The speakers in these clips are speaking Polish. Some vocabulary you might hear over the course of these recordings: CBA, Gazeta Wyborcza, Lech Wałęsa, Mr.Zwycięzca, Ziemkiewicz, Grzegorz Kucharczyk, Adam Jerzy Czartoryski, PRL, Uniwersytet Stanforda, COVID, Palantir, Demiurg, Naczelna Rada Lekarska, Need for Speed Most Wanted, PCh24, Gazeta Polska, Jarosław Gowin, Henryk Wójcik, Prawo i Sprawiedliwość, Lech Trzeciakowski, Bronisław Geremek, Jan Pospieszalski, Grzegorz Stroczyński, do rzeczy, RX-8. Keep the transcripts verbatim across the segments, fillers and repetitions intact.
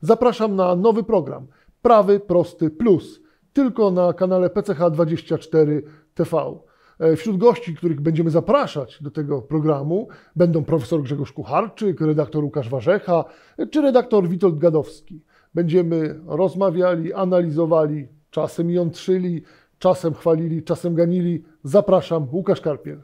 Zapraszam na nowy program Prawy Prosty Plus, tylko na kanale P C H dwadzieścia cztery T V. Wśród gości, których będziemy zapraszać do tego programu, będą profesor Grzegorz Kucharczyk, redaktor Łukasz Warzecha czy redaktor Witold Gadowski. Będziemy rozmawiali, analizowali, czasem jątrzyli, czasem chwalili, czasem ganili. Zapraszam, Łukasz Karpiel.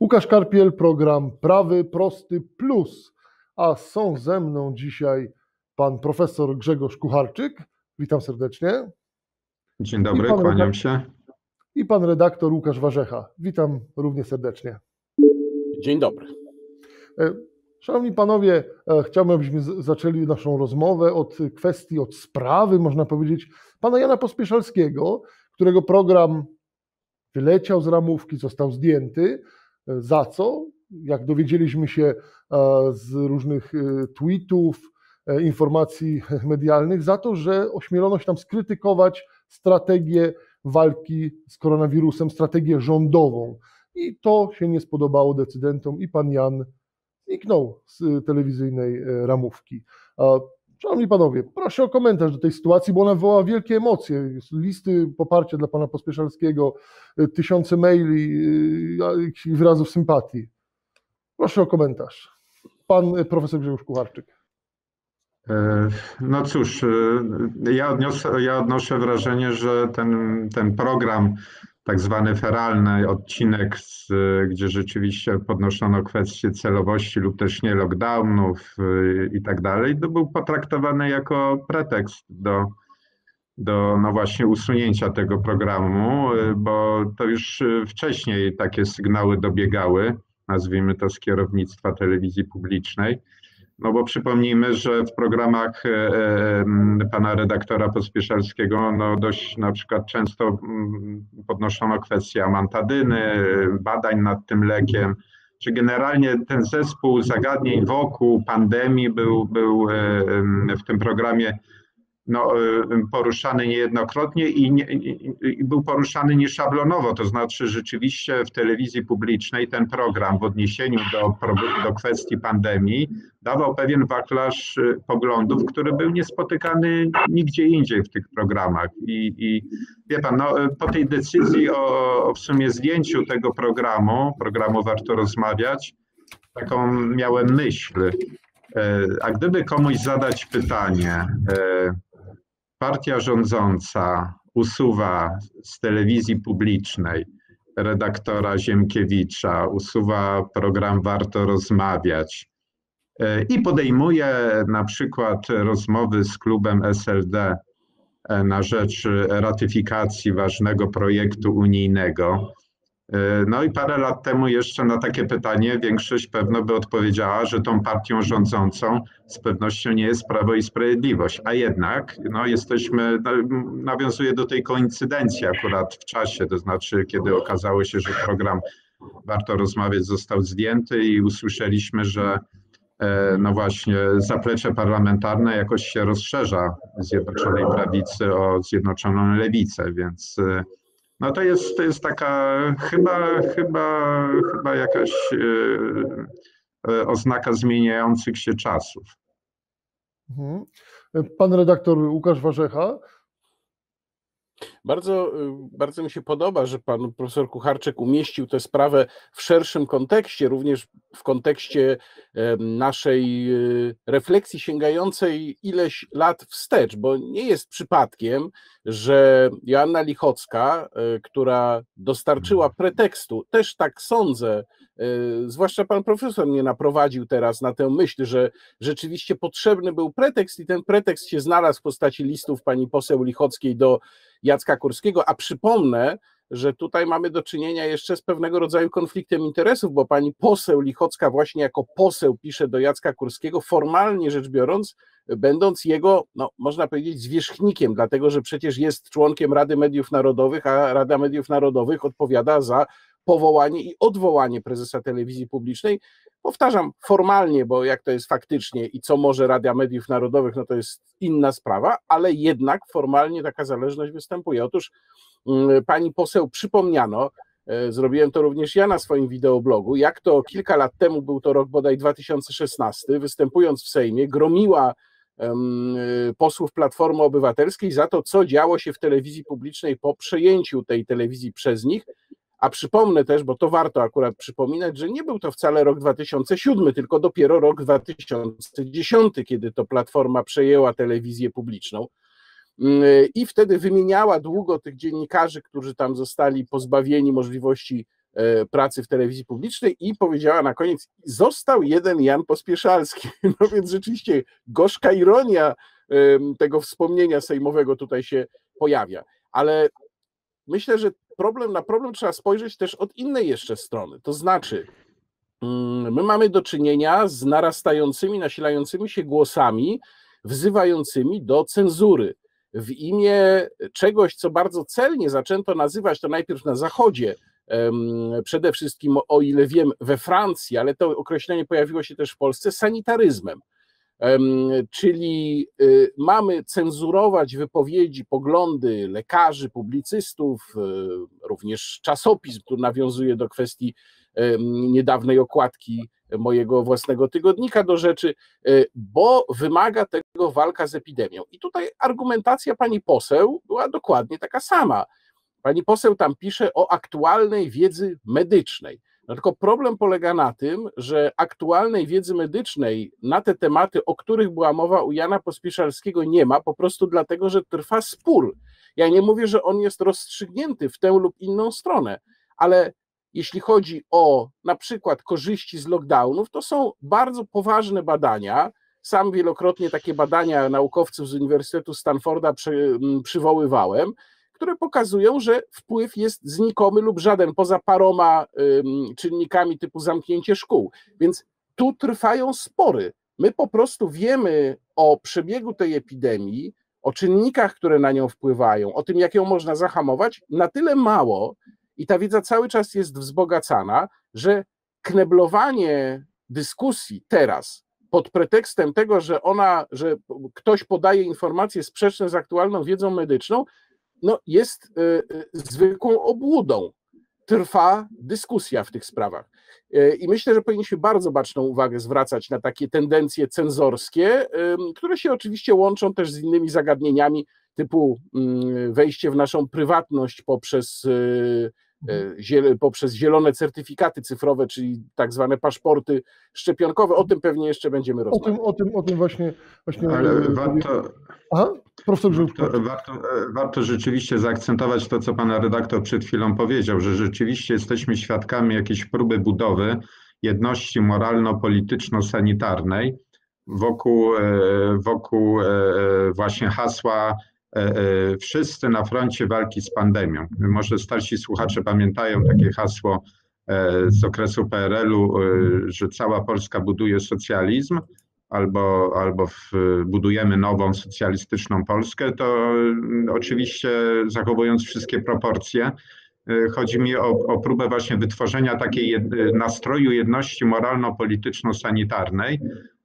Łukasz Karpiel, program Prawy Prosty Plus, a są ze mną dzisiaj pan profesor Grzegorz Kucharczyk. Witam serdecznie. Dzień dobry, kłaniam się. I pan redaktor Łukasz Warzecha. Witam również serdecznie. Dzień dobry. Szanowni panowie, chciałbym, abyśmy zaczęli naszą rozmowę od kwestii, od sprawy, można powiedzieć, pana Jana Pospieszalskiego, którego program wyleciał z ramówki, został zdjęty. Za co? Jak dowiedzieliśmy się z różnych tweetów, informacji medialnych, za to, że ośmielono się tam skrytykować strategię walki z koronawirusem, strategię rządową. I to się nie spodobało decydentom i pan Jan zniknął z telewizyjnej ramówki. Szanowni panowie, proszę o komentarz do tej sytuacji, bo ona wywołała wielkie emocje. Listy poparcia dla pana Pospieszalskiego, tysiące maili i wyrazów sympatii. Proszę o komentarz. Pan profesor Grzegorz Kucharczyk. No cóż, ja, odniosę, ja odnoszę wrażenie, że ten, ten program, tak zwany feralny odcinek, z, gdzie rzeczywiście podnoszono kwestię celowości lub też nie lockdownów i tak dalej, to był potraktowany jako pretekst do, do no właśnie usunięcia tego programu, bo to już wcześniej takie sygnały dobiegały, nazwijmy to z kierownictwa telewizji publicznej. No bo przypomnijmy, że w programach pana redaktora Pospieszalskiego no dość na przykład często podnoszono kwestię amantadyny, badań nad tym lekiem, czy generalnie ten zespół zagadnień wokół pandemii był, był w tym programie no, poruszany niejednokrotnie i, nie, i był poruszany nieszablonowo, to znaczy rzeczywiście w telewizji publicznej ten program w odniesieniu do, do kwestii pandemii dawał pewien wachlarz poglądów, który był niespotykany nigdzie indziej w tych programach. I, i wie pan, no, po tej decyzji o, o w sumie zdjęciu tego programu, programu Warto Rozmawiać, taką miałem myśl. A gdyby komuś zadać pytanie, partia rządząca usuwa z telewizji publicznej redaktora Ziemkiewicza, usuwa program Warto Rozmawiać i podejmuje na przykład rozmowy z klubem S L D na rzecz ratyfikacji ważnego projektu unijnego. No i parę lat temu jeszcze na takie pytanie większość pewno by odpowiedziała, że tą partią rządzącą z pewnością nie jest Prawo i Sprawiedliwość, a jednak no jesteśmy, no, nawiązuje do tej koincydencji akurat w czasie, to znaczy kiedy okazało się, że program Warto Rozmawiać został zdjęty i usłyszeliśmy, że no właśnie zaplecze parlamentarne jakoś się rozszerza Zjednoczonej Prawicy o Zjednoczoną Lewicę, więc... No to jest, to jest taka chyba, chyba, chyba jakaś oznaka zmieniających się czasów. Pan redaktor Łukasz Warzecha. Bardzo, bardzo mi się podoba, że pan profesor Kucharczyk umieścił tę sprawę w szerszym kontekście, również w kontekście naszej refleksji sięgającej ileś lat wstecz, bo nie jest przypadkiem, że Joanna Lichocka, która dostarczyła pretekstu, też tak sądzę, zwłaszcza pan profesor mnie naprowadził teraz na tę myśl, że rzeczywiście potrzebny był pretekst i ten pretekst się znalazł w postaci listów pani poseł Lichockiej do Jacka Kurskiego, a przypomnę, że tutaj mamy do czynienia jeszcze z pewnego rodzaju konfliktem interesów, bo pani poseł Lichocka właśnie jako poseł pisze do Jacka Kurskiego, formalnie rzecz biorąc, będąc jego, no, można powiedzieć, zwierzchnikiem, dlatego że przecież jest członkiem Rady Mediów Narodowych, a Rada Mediów Narodowych odpowiada za powołanie i odwołanie prezesa telewizji publicznej. Powtarzam formalnie, bo jak to jest faktycznie i co może Rada Mediów Narodowych, no to jest inna sprawa, ale jednak formalnie taka zależność występuje. Otóż pani poseł przypomniano, zrobiłem to również ja na swoim wideoblogu, jak to kilka lat temu, był to rok bodaj dwa tysiące szesnasty, występując w Sejmie, gromiła um, posłów Platformy Obywatelskiej za to, co działo się w telewizji publicznej po przejęciu tej telewizji przez nich. A przypomnę też, bo to warto akurat przypominać, że nie był to wcale rok dwa tysiące siódmy, tylko dopiero rok dwa tysiące dziesiąty, kiedy to Platforma przejęła telewizję publiczną i wtedy wymieniała długo tych dziennikarzy, którzy tam zostali pozbawieni możliwości pracy w telewizji publicznej i powiedziała na koniec, został jeden Jan Pospieszalski. No więc rzeczywiście gorzka ironia tego wspomnienia sejmowego tutaj się pojawia, ale myślę, że problem, na problem trzeba spojrzeć też od innej jeszcze strony, to znaczy my mamy do czynienia z narastającymi, nasilającymi się głosami wzywającymi do cenzury w imię czegoś, co bardzo celnie zaczęto nazywać, to najpierw na Zachodzie, przede wszystkim, o ile wiem, we Francji, ale to określenie pojawiło się też w Polsce, sanitaryzmem. Czyli mamy cenzurować wypowiedzi, poglądy lekarzy, publicystów, również czasopism, który nawiązuje do kwestii niedawnej okładki mojego własnego tygodnika Do Rzeczy, bo wymaga tego walka z epidemią. I tutaj argumentacja pani poseł była dokładnie taka sama. Pani poseł tam pisze o aktualnej wiedzy medycznej. No tylko problem polega na tym, że aktualnej wiedzy medycznej na te tematy, o których była mowa u Jana Pospieszalskiego, nie ma, po prostu dlatego, że trwa spór. Ja nie mówię, że on jest rozstrzygnięty w tę lub inną stronę, ale jeśli chodzi o na przykład korzyści z lockdownów, to są bardzo poważne badania. Sam wielokrotnie takie badania naukowców z Uniwersytetu Stanforda przy, przywoływałem, które pokazują, że wpływ jest znikomy lub żaden, poza paroma ym, czynnikami typu zamknięcie szkół. Więc tu trwają spory. My po prostu wiemy o przebiegu tej epidemii, o czynnikach, które na nią wpływają, o tym, jak ją można zahamować, na tyle mało i ta wiedza cały czas jest wzbogacana, że kneblowanie dyskusji teraz pod pretekstem tego, że ona, że ktoś podaje informacje sprzeczne z aktualną wiedzą medyczną, no jest y, zwykłą obłudą. Trwa dyskusja w tych sprawach. Y, I myślę, że powinniśmy bardzo baczną uwagę zwracać na takie tendencje cenzorskie, y, które się oczywiście łączą też z innymi zagadnieniami typu y, wejście w naszą prywatność poprzez, y, y, poprzez zielone certyfikaty cyfrowe, czyli tak zwane paszporty szczepionkowe. O tym pewnie jeszcze będziemy rozmawiać. O tym, o tym, o tym właśnie... właśnie Ale warto... Aha. Warto, warto, warto rzeczywiście zaakcentować to, co pan redaktor przed chwilą powiedział, że rzeczywiście jesteśmy świadkami jakiejś próby budowy jedności moralno-polityczno-sanitarnej wokół, wokół właśnie hasła wszyscy na froncie walki z pandemią. Może starsi słuchacze pamiętają takie hasło z okresu P R L u, że cała Polska buduje socjalizm. Albo, albo w, budujemy nową socjalistyczną Polskę, to oczywiście zachowując wszystkie proporcje, chodzi mi o, o próbę właśnie wytworzenia takiej jed, nastroju jedności moralno-polityczno-sanitarnej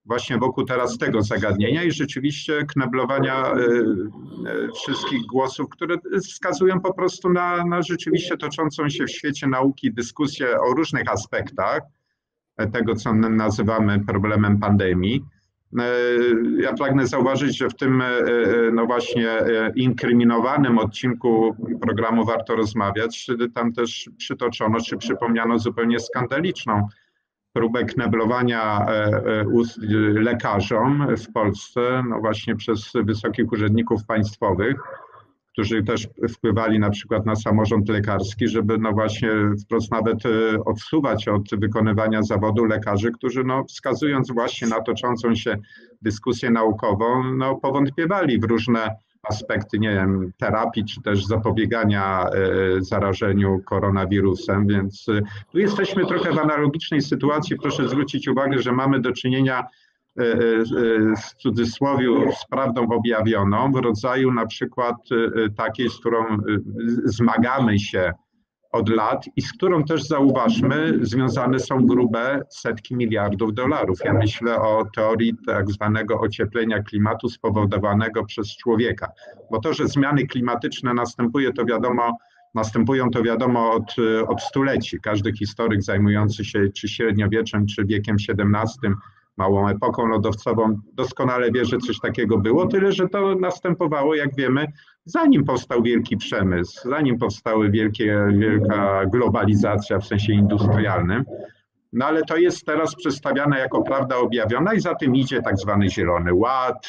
właśnie wokół teraz tego zagadnienia i rzeczywiście kneblowania y, y, wszystkich głosów, które wskazują po prostu na, na rzeczywiście toczącą się w świecie nauki dyskusję o różnych aspektach tego, co nazywamy problemem pandemii. Ja pragnę zauważyć, że w tym no właśnie inkryminowanym odcinku programu Warto Rozmawiać, tam też przytoczono czy przypomniano zupełnie skandaliczną próbę kneblowania lekarzom w Polsce, no właśnie przez wysokich urzędników państwowych, którzy też wpływali na przykład na samorząd lekarski, żeby no właśnie wprost nawet odsuwać od wykonywania zawodu lekarzy, którzy no wskazując właśnie na toczącą się dyskusję naukową, no powątpiewali w różne aspekty, nie wiem, terapii czy też zapobiegania zarażeniu koronawirusem, więc tu jesteśmy trochę w analogicznej sytuacji. Proszę zwrócić uwagę, że mamy do czynienia w cudzysłowie z prawdą objawioną w rodzaju na przykład takiej, z którą zmagamy się od lat i z którą też, zauważmy, związane są grube setki miliardów dolarów. Ja myślę o teorii tak zwanego ocieplenia klimatu spowodowanego przez człowieka, bo to, że zmiany klimatyczne następuje, to wiadomo, następują to wiadomo od, od stuleci. Każdy historyk zajmujący się czy średniowieczem, czy wiekiem siedemnastym, małą epoką lodowcową doskonale wie, że coś takiego było, tyle że to następowało, jak wiemy, zanim powstał wielki przemysł, zanim powstały wielkie, wielka globalizacja w sensie industrialnym. No ale to jest teraz przedstawiane jako prawda objawiona i za tym idzie tak zwany Zielony Ład,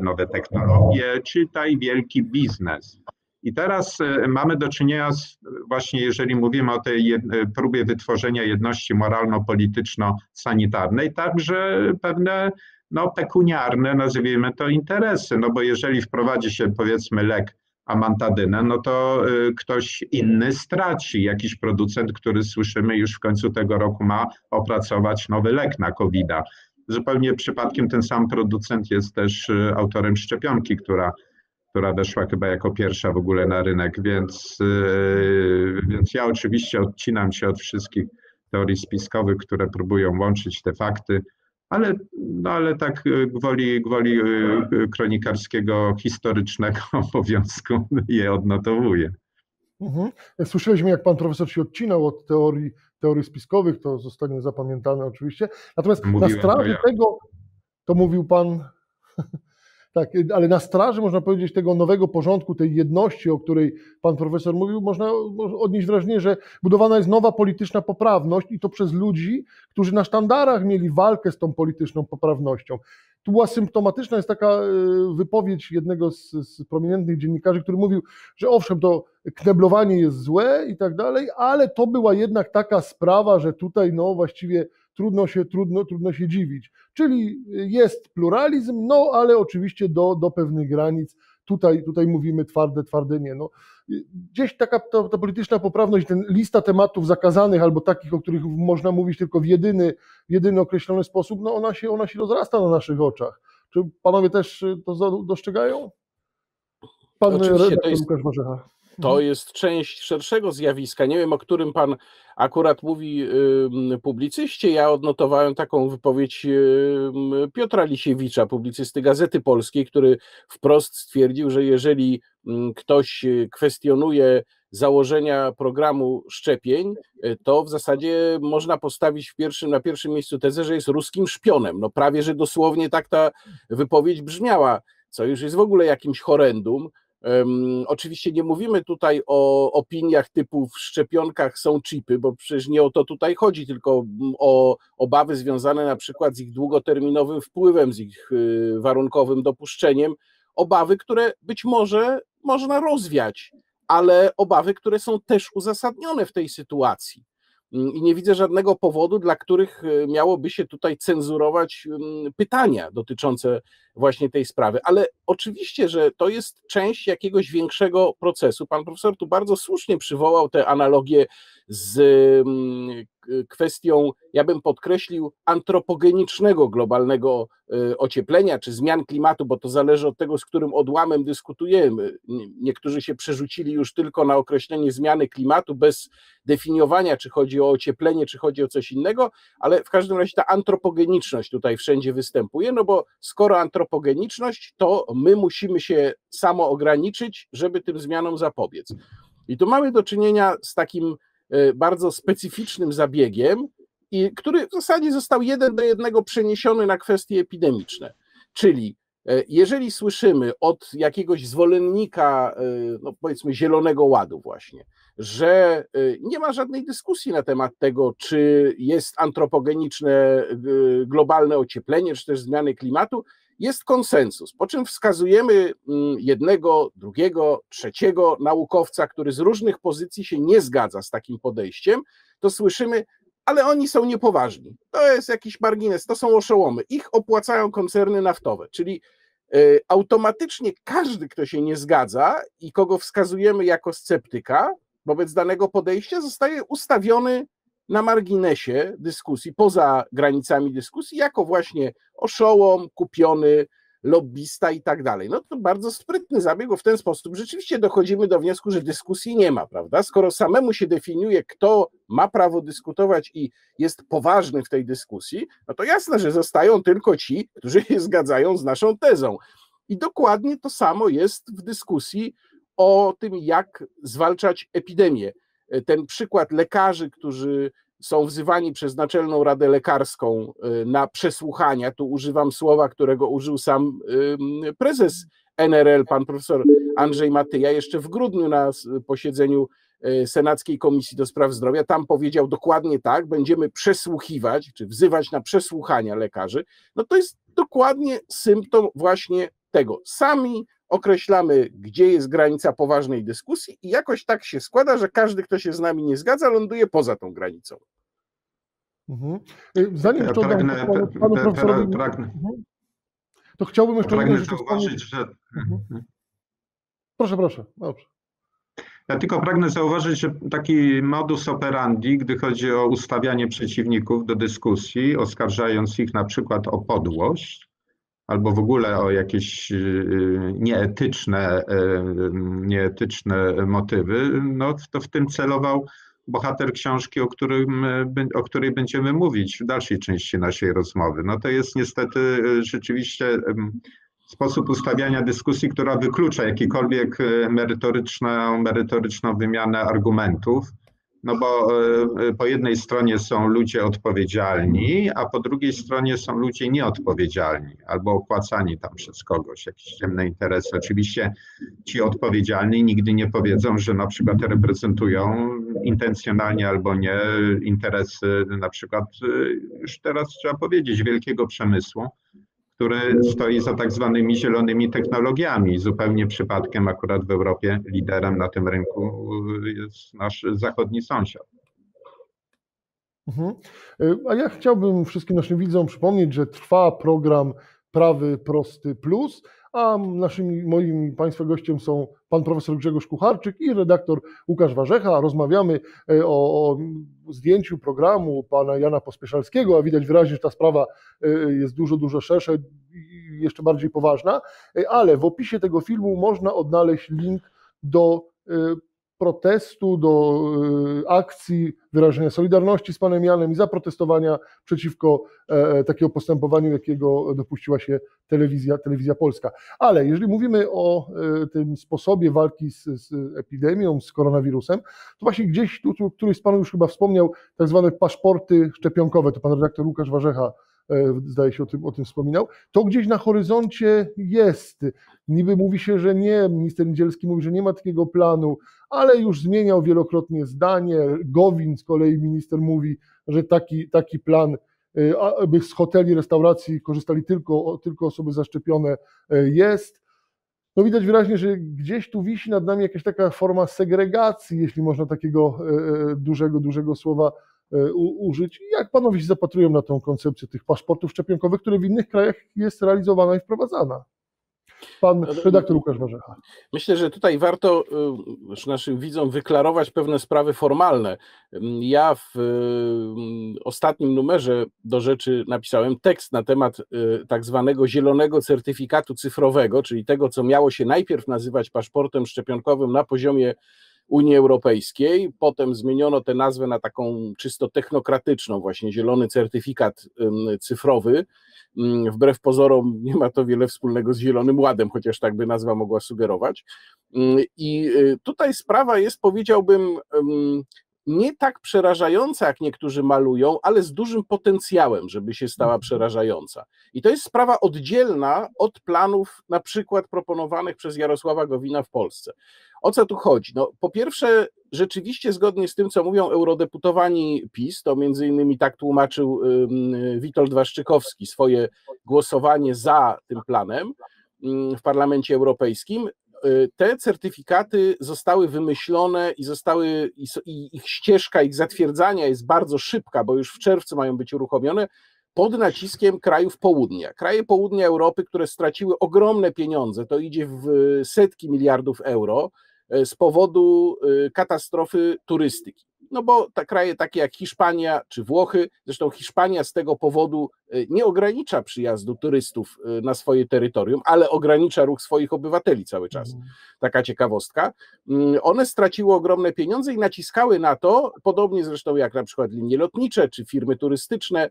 nowe technologie, czytaj wielki biznes. I teraz mamy do czynienia z, właśnie jeżeli mówimy o tej jedne, próbie wytworzenia jedności moralno-polityczno-sanitarnej, także pewne no, pekuniarne, nazwijmy to, interesy, no bo jeżeli wprowadzi się, powiedzmy, lek amantadynę, no to y, ktoś inny straci, jakiś producent, który, słyszymy, już w końcu tego roku ma opracować nowy lek na kowida. Zupełnie przypadkiem ten sam producent jest też y, autorem szczepionki, która która weszła chyba jako pierwsza w ogóle na rynek, więc, yy, więc ja oczywiście odcinam się od wszystkich teorii spiskowych, które próbują łączyć te fakty, ale, no, ale tak gwoli, gwoli yy, kronikarskiego, historycznego obowiązku je odnotowuję. Mhm. Słyszeliśmy, jak pan profesor się odcinał od teorii, teorii spiskowych, to zostanie zapamiętane oczywiście, natomiast Mówiłem na straży to ja. tego, to mówił pan... Tak, ale na straży, można powiedzieć, tego nowego porządku, tej jedności, o której pan profesor mówił, można odnieść wrażenie, że budowana jest nowa polityczna poprawność i to przez ludzi, którzy na sztandarach mieli walkę z tą polityczną poprawnością. Tu była symptomatyczna jest taka wypowiedź jednego z, z prominentnych dziennikarzy, który mówił, że owszem, to kneblowanie jest złe i tak dalej, ale to była jednak taka sprawa, że tutaj no właściwie Trudno się, trudno, trudno się dziwić. Czyli jest pluralizm, no ale oczywiście do, do pewnych granic. Tutaj, tutaj mówimy twarde, twarde nie. No, gdzieś taka ta, ta polityczna poprawność, ten lista tematów zakazanych albo takich, o których można mówić tylko w jedyny, jedyny określony sposób, no ona się, ona się rozrasta na naszych oczach. Czy panowie też to dostrzegają? Pan redaktor jest... Łukasz Warzecha. To jest część szerszego zjawiska. Nie wiem, o którym pan akurat mówi publicyście. Ja odnotowałem taką wypowiedź Piotra Lisiewicza, publicysty Gazety Polskiej, który wprost stwierdził, że jeżeli ktoś kwestionuje założenia programu szczepień, to w zasadzie można postawić w pierwszym, na pierwszym miejscu tezę, że jest ruskim szpionem. No prawie, że dosłownie tak ta wypowiedź brzmiała, co już jest w ogóle jakimś horrendum. Um, oczywiście nie mówimy tutaj o opiniach typu w szczepionkach są chipy, bo przecież nie o to tutaj chodzi, tylko o obawy związane na przykład z ich długoterminowym wpływem, z ich y, warunkowym dopuszczeniem, obawy, które być może można rozwiać, ale obawy, które są też uzasadnione w tej sytuacji. I nie widzę żadnego powodu, dla których miałoby się tutaj cenzurować pytania dotyczące właśnie tej sprawy. Ale oczywiście, że to jest część jakiegoś większego procesu. Pan profesor tu bardzo słusznie przywołał tę analogię z kwestią, ja bym podkreślił, antropogenicznego globalnego ocieplenia czy zmian klimatu, bo to zależy od tego, z którym odłamem dyskutujemy. Niektórzy się przerzucili już tylko na określenie zmiany klimatu bez definiowania, czy chodzi o ocieplenie, czy chodzi o coś innego, ale w każdym razie ta antropogeniczność tutaj wszędzie występuje, no bo skoro antropogeniczność, to my musimy się samoograniczyć, żeby tym zmianom zapobiec. I tu mamy do czynienia z takim bardzo specyficznym zabiegiem, i który w zasadzie został jeden do jednego przeniesiony na kwestie epidemiczne. Czyli jeżeli słyszymy od jakiegoś zwolennika, no powiedzmy Zielonego Ładu właśnie, że nie ma żadnej dyskusji na temat tego, czy jest antropogeniczne globalne ocieplenie, czy też zmiany klimatu, jest konsensus, po czym wskazujemy jednego, drugiego, trzeciego naukowca, który z różnych pozycji się nie zgadza z takim podejściem, to słyszymy, ale oni są niepoważni, to jest jakiś margines, to są oszołomy, ich opłacają koncerny naftowe, czyli automatycznie każdy, kto się nie zgadza i kogo wskazujemy jako sceptyka wobec danego podejścia, zostaje ustawiony na marginesie dyskusji, poza granicami dyskusji, jako właśnie oszołom, kupiony, lobbysta i tak dalej. No to bardzo sprytny zabieg, bo w ten sposób rzeczywiście dochodzimy do wniosku, że dyskusji nie ma, prawda? Skoro samemu się definiuje, kto ma prawo dyskutować i jest poważny w tej dyskusji, no to jasne, że zostają tylko ci, którzy się zgadzają z naszą tezą. I dokładnie to samo jest w dyskusji o tym, jak zwalczać epidemię. Ten przykład lekarzy, którzy są wzywani przez Naczelną Radę Lekarską na przesłuchania, tu używam słowa, którego użył sam prezes N R L, pan profesor Andrzej Matyja, jeszcze w grudniu na posiedzeniu Senackiej Komisji do Spraw Zdrowia, tam powiedział dokładnie tak, będziemy przesłuchiwać, czy wzywać na przesłuchania lekarzy. No to jest dokładnie symptom właśnie tego. Sami określamy, gdzie jest granica poważnej dyskusji i jakoś tak się składa, że każdy, kto się z nami nie zgadza, ląduje poza tą granicą. Mhm. Zanim ja pragnę, panu, panu pra, pra, pragnę, to chciałbym jeszcze... Pragnę zauważyć, że... Mhm. Proszę, proszę. Dobrze. Ja tylko pragnę zauważyć, że taki modus operandi, gdy chodzi o ustawianie przeciwników do dyskusji, oskarżając ich na przykład o podłość, albo w ogóle o jakieś nieetyczne, nieetyczne motywy, no to w tym celował bohater książki, o, którym, o której będziemy mówić w dalszej części naszej rozmowy. No to jest niestety rzeczywiście sposób ustawiania dyskusji, która wyklucza jakikolwiek merytoryczną, merytoryczną wymianę argumentów. No bo po jednej stronie są ludzie odpowiedzialni, a po drugiej stronie są ludzie nieodpowiedzialni albo opłacani tam przez kogoś, jakieś ciemne interesy. Oczywiście ci odpowiedzialni nigdy nie powiedzą, że na przykład reprezentują intencjonalnie albo nie interesy na przykład, już teraz trzeba powiedzieć, wielkiego przemysłu, który stoi za tak zwanymi zielonymi technologiami. Zupełnie przypadkiem akurat w Europie liderem na tym rynku jest nasz zachodni sąsiad. Mhm. A ja chciałbym wszystkim naszym widzom przypomnieć, że trwa program Prawy Prosty Plus, a naszymi, moim Państwa gościem są pan profesor Grzegorz Kucharczyk i redaktor Łukasz Warzecha. Rozmawiamy o, o zdjęciu programu pana Jana Pospieszalskiego, a widać wyraźnie, że ta sprawa jest dużo, dużo szersza i jeszcze bardziej poważna, ale w opisie tego filmu można odnaleźć link do protestu, do akcji wyrażenia solidarności z panem Janem i zaprotestowania przeciwko takiego postępowaniu, jakiego dopuściła się telewizja, telewizja Polska. Ale jeżeli mówimy o tym sposobie walki z, z epidemią, z koronawirusem, to właśnie gdzieś, tu, tu któryś z panów już chyba wspomniał, tak zwane paszporty szczepionkowe, to pan redaktor Łukasz Warzecha zdaje się o tym, o tym wspominał, to gdzieś na horyzoncie jest. Niby mówi się, że nie, minister Niedzielski mówi, że nie ma takiego planu, ale już zmieniał wielokrotnie zdanie. Gowin z kolei minister mówi, że taki, taki plan, aby z hoteli, restauracji korzystali tylko, tylko osoby zaszczepione, jest. No widać wyraźnie, że gdzieś tu wisi nad nami jakaś taka forma segregacji, jeśli można takiego dużego, dużego słowa U, użyć. Jak panowie się zapatrują na tą koncepcję tych paszportów szczepionkowych, które w innych krajach jest realizowana i wprowadzana? Pan redaktor Łukasz Warzecha. Myślę, że tutaj warto naszym widzom wyklarować pewne sprawy formalne. Ja w ostatnim numerze do rzeczy napisałem tekst na temat tak zwanego zielonego certyfikatu cyfrowego, czyli tego, co miało się najpierw nazywać paszportem szczepionkowym na poziomie Unii Europejskiej, potem zmieniono tę nazwę na taką czysto technokratyczną, właśnie zielony certyfikat cyfrowy. Wbrew pozorom nie ma to wiele wspólnego z Zielonym Ładem, chociaż tak by nazwa mogła sugerować. I tutaj sprawa jest, powiedziałbym, nie tak przerażająca, jak niektórzy malują, ale z dużym potencjałem, żeby się stała przerażająca. I to jest sprawa oddzielna od planów na przykład proponowanych przez Jarosława Gowina w Polsce. O co tu chodzi? No, po pierwsze, rzeczywiście zgodnie z tym, co mówią eurodeputowani PiS, to między innymi tak tłumaczył Witold Waszczykowski swoje głosowanie za tym planem w Parlamencie Europejskim, te certyfikaty zostały wymyślone i zostały, i ich ścieżka, ich zatwierdzania jest bardzo szybka, bo już w czerwcu mają być uruchomione, pod naciskiem krajów południa. Kraje południa Europy, które straciły ogromne pieniądze, to idzie w setki miliardów euro, z powodu katastrofy turystyki. no bo te kraje takie jak Hiszpania czy Włochy, zresztą Hiszpania z tego powodu nie ogranicza przyjazdu turystów na swoje terytorium, ale ogranicza ruch swoich obywateli cały czas. Taka ciekawostka. One straciły ogromne pieniądze i naciskały na to, podobnie zresztą jak na przykład linie lotnicze czy firmy turystyczne,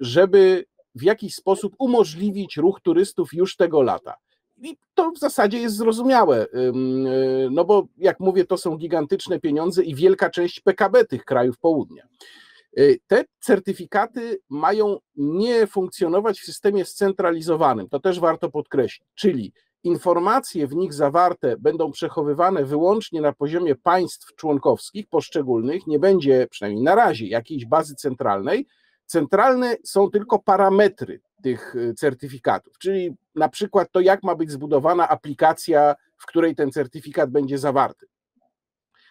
żeby w jakiś sposób umożliwić ruch turystów już tego lata. I to w zasadzie jest zrozumiałe, no bo jak mówię, to są gigantyczne pieniądze i wielka część P K B tych krajów południa. Te certyfikaty mają nie funkcjonować w systemie scentralizowanym, to też warto podkreślić, czyli informacje w nich zawarte będą przechowywane wyłącznie na poziomie państw członkowskich poszczególnych, nie będzie przynajmniej na razie jakiejś bazy centralnej. Centralne są tylko parametry tych certyfikatów, czyli na przykład to, jak ma być zbudowana aplikacja, w której ten certyfikat będzie zawarty.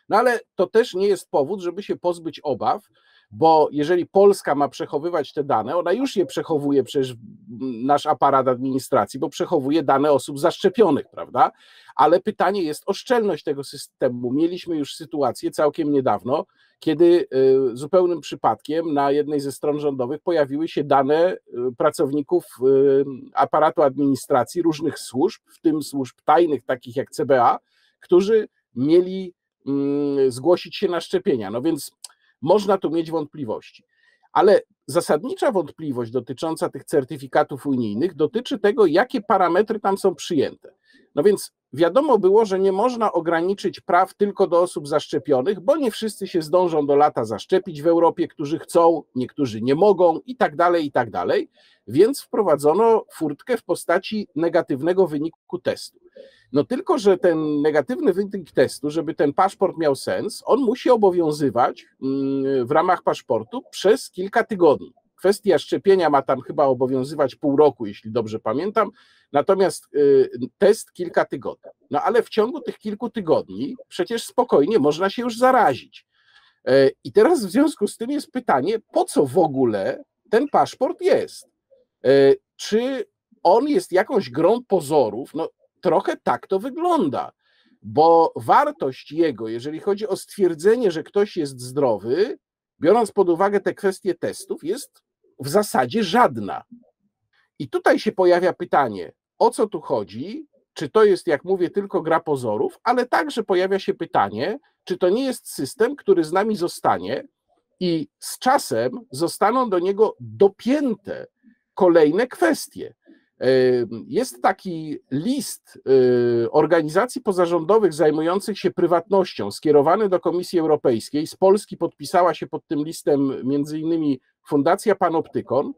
No ale to też nie jest powód, żeby się pozbyć obaw, bo jeżeli Polska ma przechowywać te dane, ona już je przechowuje, przecież nasz aparat administracji, bo przechowuje dane osób zaszczepionych, prawda? Ale pytanie jest o szczelność tego systemu. Mieliśmy już sytuację całkiem niedawno, kiedy zupełnym przypadkiem na jednej ze stron rządowych pojawiły się dane pracowników aparatu administracji różnych służb, w tym służb tajnych, takich jak C B A, którzy mieli zgłosić się na szczepienia. No więc można tu mieć wątpliwości, ale zasadnicza wątpliwość dotycząca tych certyfikatów unijnych dotyczy tego, jakie parametry tam są przyjęte. No więc wiadomo było, że nie można ograniczyć praw tylko do osób zaszczepionych, bo nie wszyscy się zdążą do lata zaszczepić w Europie, którzy chcą, niektórzy nie mogą i tak dalej, i tak dalej, więc wprowadzono furtkę w postaci negatywnego wyniku testu. No tylko, że ten negatywny wynik testu, żeby ten paszport miał sens, on musi obowiązywać w ramach paszportu przez kilka tygodni. Kwestia szczepienia ma tam chyba obowiązywać pół roku, jeśli dobrze pamiętam, natomiast test kilka tygodni. No ale w ciągu tych kilku tygodni przecież spokojnie można się już zarazić. I teraz w związku z tym jest pytanie, po co w ogóle ten paszport jest? Czy on jest jakąś grą pozorów? No trochę tak to wygląda, bo wartość jego, jeżeli chodzi o stwierdzenie, że ktoś jest zdrowy, biorąc pod uwagę te kwestie testów, jest w zasadzie żadna. I tutaj się pojawia pytanie, o co tu chodzi, czy to jest, jak mówię, tylko gra pozorów, ale także pojawia się pytanie, czy to nie jest system, który z nami zostanie i z czasem zostaną do niego dopięte kolejne kwestie. Jest taki list organizacji pozarządowych zajmujących się prywatnością skierowany do Komisji Europejskiej. Z Polski podpisała się pod tym listem między innymi Fundacja Panoptykon.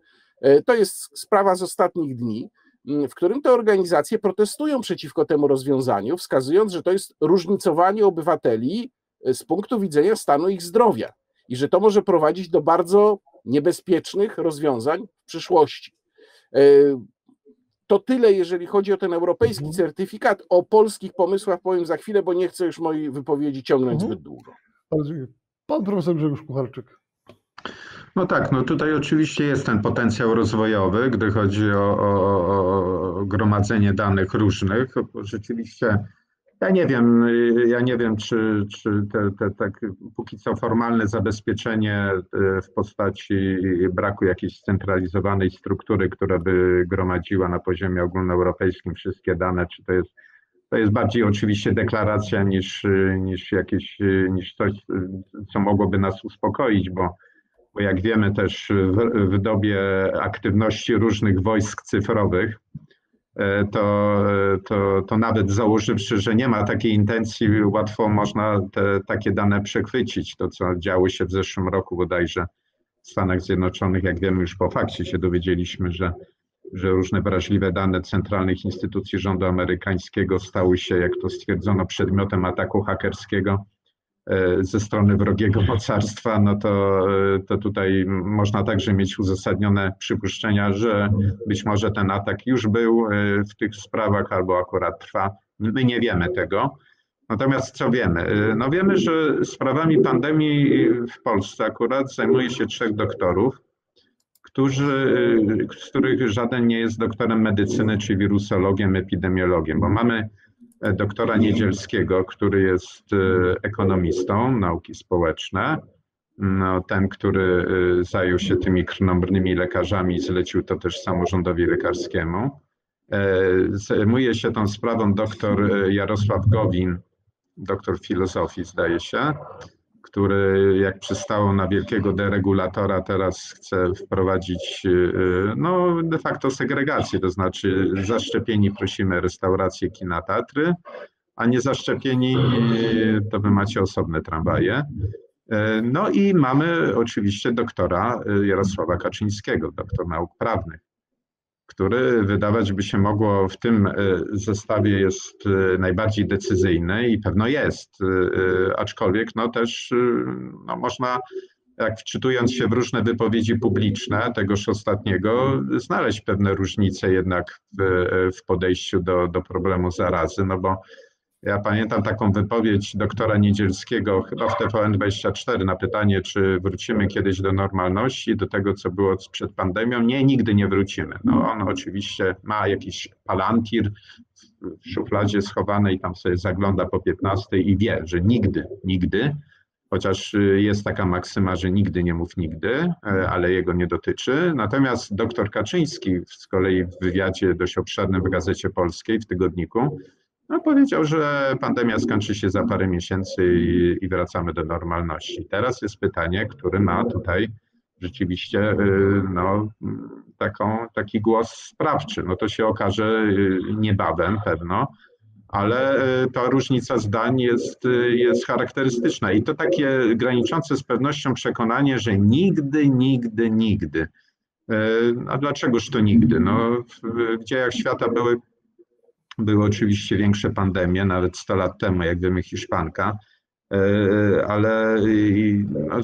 To jest sprawa z ostatnich dni, w którym te organizacje protestują przeciwko temu rozwiązaniu, wskazując, że to jest różnicowanie obywateli z punktu widzenia stanu ich zdrowia i że to może prowadzić do bardzo niebezpiecznych rozwiązań w przyszłości. To tyle, jeżeli chodzi o ten europejski mhm. certyfikat. O polskich pomysłach powiem za chwilę, bo nie chcę już mojej wypowiedzi ciągnąć mhm. zbyt długo. Pan profesor Grzegorz Kucharczyk. No tak, no tutaj oczywiście jest ten potencjał rozwojowy, gdy chodzi o, o, o gromadzenie danych różnych. Rzeczywiście, ja nie wiem, ja nie wiem, czy, czy te, te, te, póki co formalne zabezpieczenie w postaci braku jakiejś scentralizowanej struktury, która by gromadziła na poziomie ogólnoeuropejskim wszystkie dane, czy to jest, to jest bardziej oczywiście deklaracja niż, niż jakieś, niż coś, co mogłoby nas uspokoić, bo, bo jak wiemy też w, w dobie aktywności różnych wojsk cyfrowych, To, to, to nawet założywszy, że nie ma takiej intencji, łatwo można te, takie dane przechwycić. To, co działo się w zeszłym roku bodajże w Stanach Zjednoczonych, jak wiemy już po fakcie się dowiedzieliśmy, że, że różne wrażliwe dane centralnych instytucji rządu amerykańskiego stały się, jak to stwierdzono, przedmiotem ataku hakerskiego ze strony wrogiego mocarstwa, no to, to tutaj można także mieć uzasadnione przypuszczenia, że być może ten atak już był w tych sprawach albo akurat trwa. My nie wiemy tego. Natomiast co wiemy? No wiemy, że sprawami pandemii w Polsce akurat zajmuje się trzech doktorów, którzy, z których żaden nie jest doktorem medycyny, czy wirusologiem, epidemiologiem, bo mamy doktora Niedzielskiego, który jest ekonomistą, nauki społeczne, No, ten, który zajął się tymi krnąbrnymi lekarzami, zlecił to też samorządowi lekarskiemu. Zajmuje się tą sprawą doktor Jarosław Gowin, doktor filozofii zdaje się, który jak przystało na wielkiego deregulatora, teraz chce wprowadzić no, de facto segregację, to znaczy zaszczepieni prosimy restauracje, kina, teatry, a nie zaszczepieni to wy macie osobne tramwaje. No i mamy oczywiście doktora Jarosława Kaczyńskiego, doktor nauk prawnych, który wydawać by się mogło w tym zestawie jest najbardziej decyzyjny i pewno jest, aczkolwiek no też no można, jak wczytując się w różne wypowiedzi publiczne tegoż ostatniego, znaleźć pewne różnice jednak w, w podejściu do, do problemu zarazy, no bo ja pamiętam taką wypowiedź doktora Niedzielskiego chyba w T V N dwadzieścia cztery na pytanie, czy wrócimy kiedyś do normalności, do tego, co było przed pandemią. Nie, nigdy nie wrócimy. No, on oczywiście ma jakiś palantir w szufladzie schowanej, tam sobie zagląda po piętnastej i wie, że nigdy, nigdy, chociaż jest taka maksyma, że nigdy nie mów nigdy, ale jego nie dotyczy. Natomiast doktor Kaczyński z kolei w wywiadzie dość obszernym w Gazecie Polskiej w tygodniku, no, powiedział, że pandemia skończy się za parę miesięcy i, i wracamy do normalności. Teraz jest pytanie, który ma tutaj rzeczywiście no, taką, taki głos sprawczy. No to się okaże niebawem pewno, ale ta różnica zdań jest, jest charakterystyczna. I to takie graniczące z pewnością przekonanie, że nigdy, nigdy, nigdy. A dlaczegoż to nigdy? No, w dziejach świata były Były oczywiście większe pandemie, nawet sto lat temu, jak wiemy, Hiszpanka, ale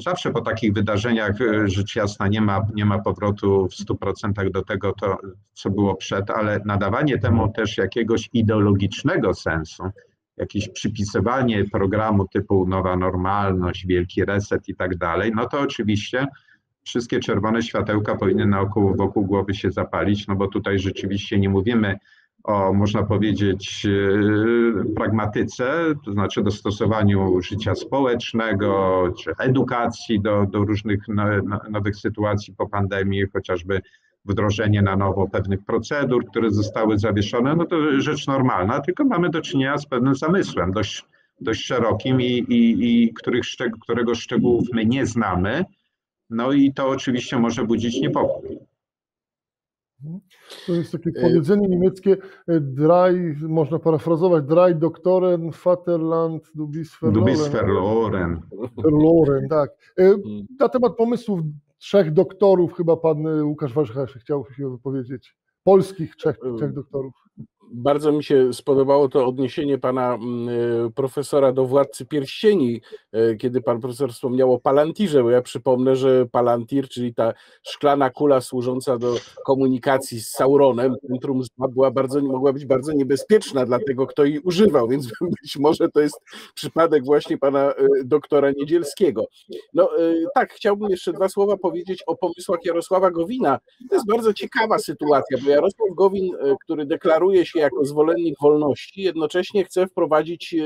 zawsze po takich wydarzeniach rzecz jasna nie ma, nie ma powrotu w stu procentach do tego, to, co było przed, ale nadawanie temu też jakiegoś ideologicznego sensu, jakieś przypisywanie programu typu nowa normalność, wielki reset i tak dalej, no to oczywiście wszystkie czerwone światełka powinny naokoło, wokół głowy się zapalić, no bo tutaj rzeczywiście nie mówimy o, można powiedzieć, pragmatyce, to znaczy dostosowaniu życia społecznego czy edukacji do, do różnych nowych sytuacji po pandemii, chociażby wdrożenie na nowo pewnych procedur, które zostały zawieszone, no to rzecz normalna, tylko mamy do czynienia z pewnym zamysłem dość, dość szerokim i, i, i których, którego szczegółów my nie znamy, no i to oczywiście może budzić niepokój. To jest takie powiedzenie niemieckie, drei, można parafrazować, drei Doktoren, Vaterland, du bist verloren. Du bist verloren. Verloren, tak. Na temat pomysłów trzech doktorów chyba pan Łukasz Warzecha chciał się wypowiedzieć. Polskich trzech, trzech doktorów. Bardzo mi się spodobało to odniesienie pana profesora do Władcy Pierścieni, kiedy pan profesor wspomniał o palantirze, bo ja przypomnę, że palantir, czyli ta szklana kula służąca do komunikacji z Sauronem, Centrum Zła, była bardzo, mogła być bardzo niebezpieczna dla tego, kto jej używał, więc być może to jest przypadek właśnie pana doktora Niedzielskiego. No tak, chciałbym jeszcze dwa słowa powiedzieć o pomysłach Jarosława Gowina. To jest bardzo ciekawa sytuacja, bo Jarosław Gowin, który deklaruje się jako zwolennik wolności, jednocześnie chce wprowadzić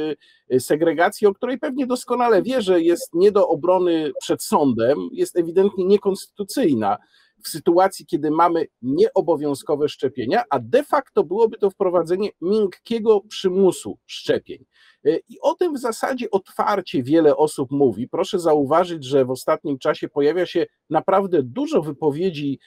segregację, o której pewnie doskonale wie, że jest nie do obrony przed sądem, jest ewidentnie niekonstytucyjna w sytuacji, kiedy mamy nieobowiązkowe szczepienia, a de facto byłoby to wprowadzenie miękkiego przymusu szczepień. I o tym w zasadzie otwarcie wiele osób mówi. Proszę zauważyć, że w ostatnim czasie pojawia się naprawdę dużo wypowiedzi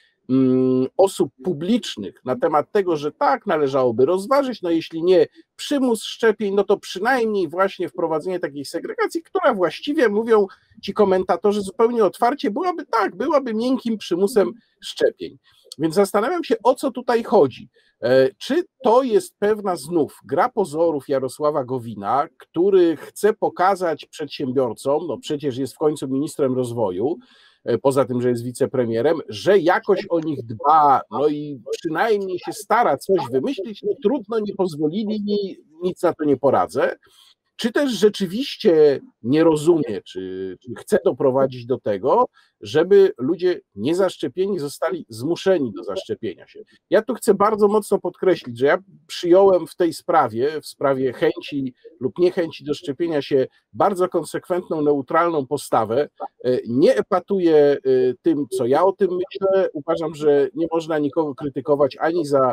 osób publicznych na temat tego, że tak, należałoby rozważyć, no jeśli nie przymus szczepień, no to przynajmniej właśnie wprowadzenie takiej segregacji, która właściwie, mówią ci komentatorzy zupełnie otwarcie, byłaby tak, byłaby miękkim przymusem szczepień. Więc zastanawiam się, o co tutaj chodzi. Czy to jest pewna znów gra pozorów Jarosława Gowina, który chce pokazać przedsiębiorcom, no przecież jest w końcu ministrem rozwoju, poza tym, że jest wicepremierem, że jakoś o nich dba, no i przynajmniej się stara coś wymyślić, no trudno, nie pozwolili mi, nic na to nie poradzę, czy też rzeczywiście nie rozumie, czy, czy chce doprowadzić do tego, żeby ludzie niezaszczepieni zostali zmuszeni do zaszczepienia się. Ja tu chcę bardzo mocno podkreślić, że ja przyjąłem w tej sprawie, w sprawie chęci lub niechęci do szczepienia się, bardzo konsekwentną, neutralną postawę. Nie epatuję tym, co ja o tym myślę. Uważam, że nie można nikogo krytykować ani za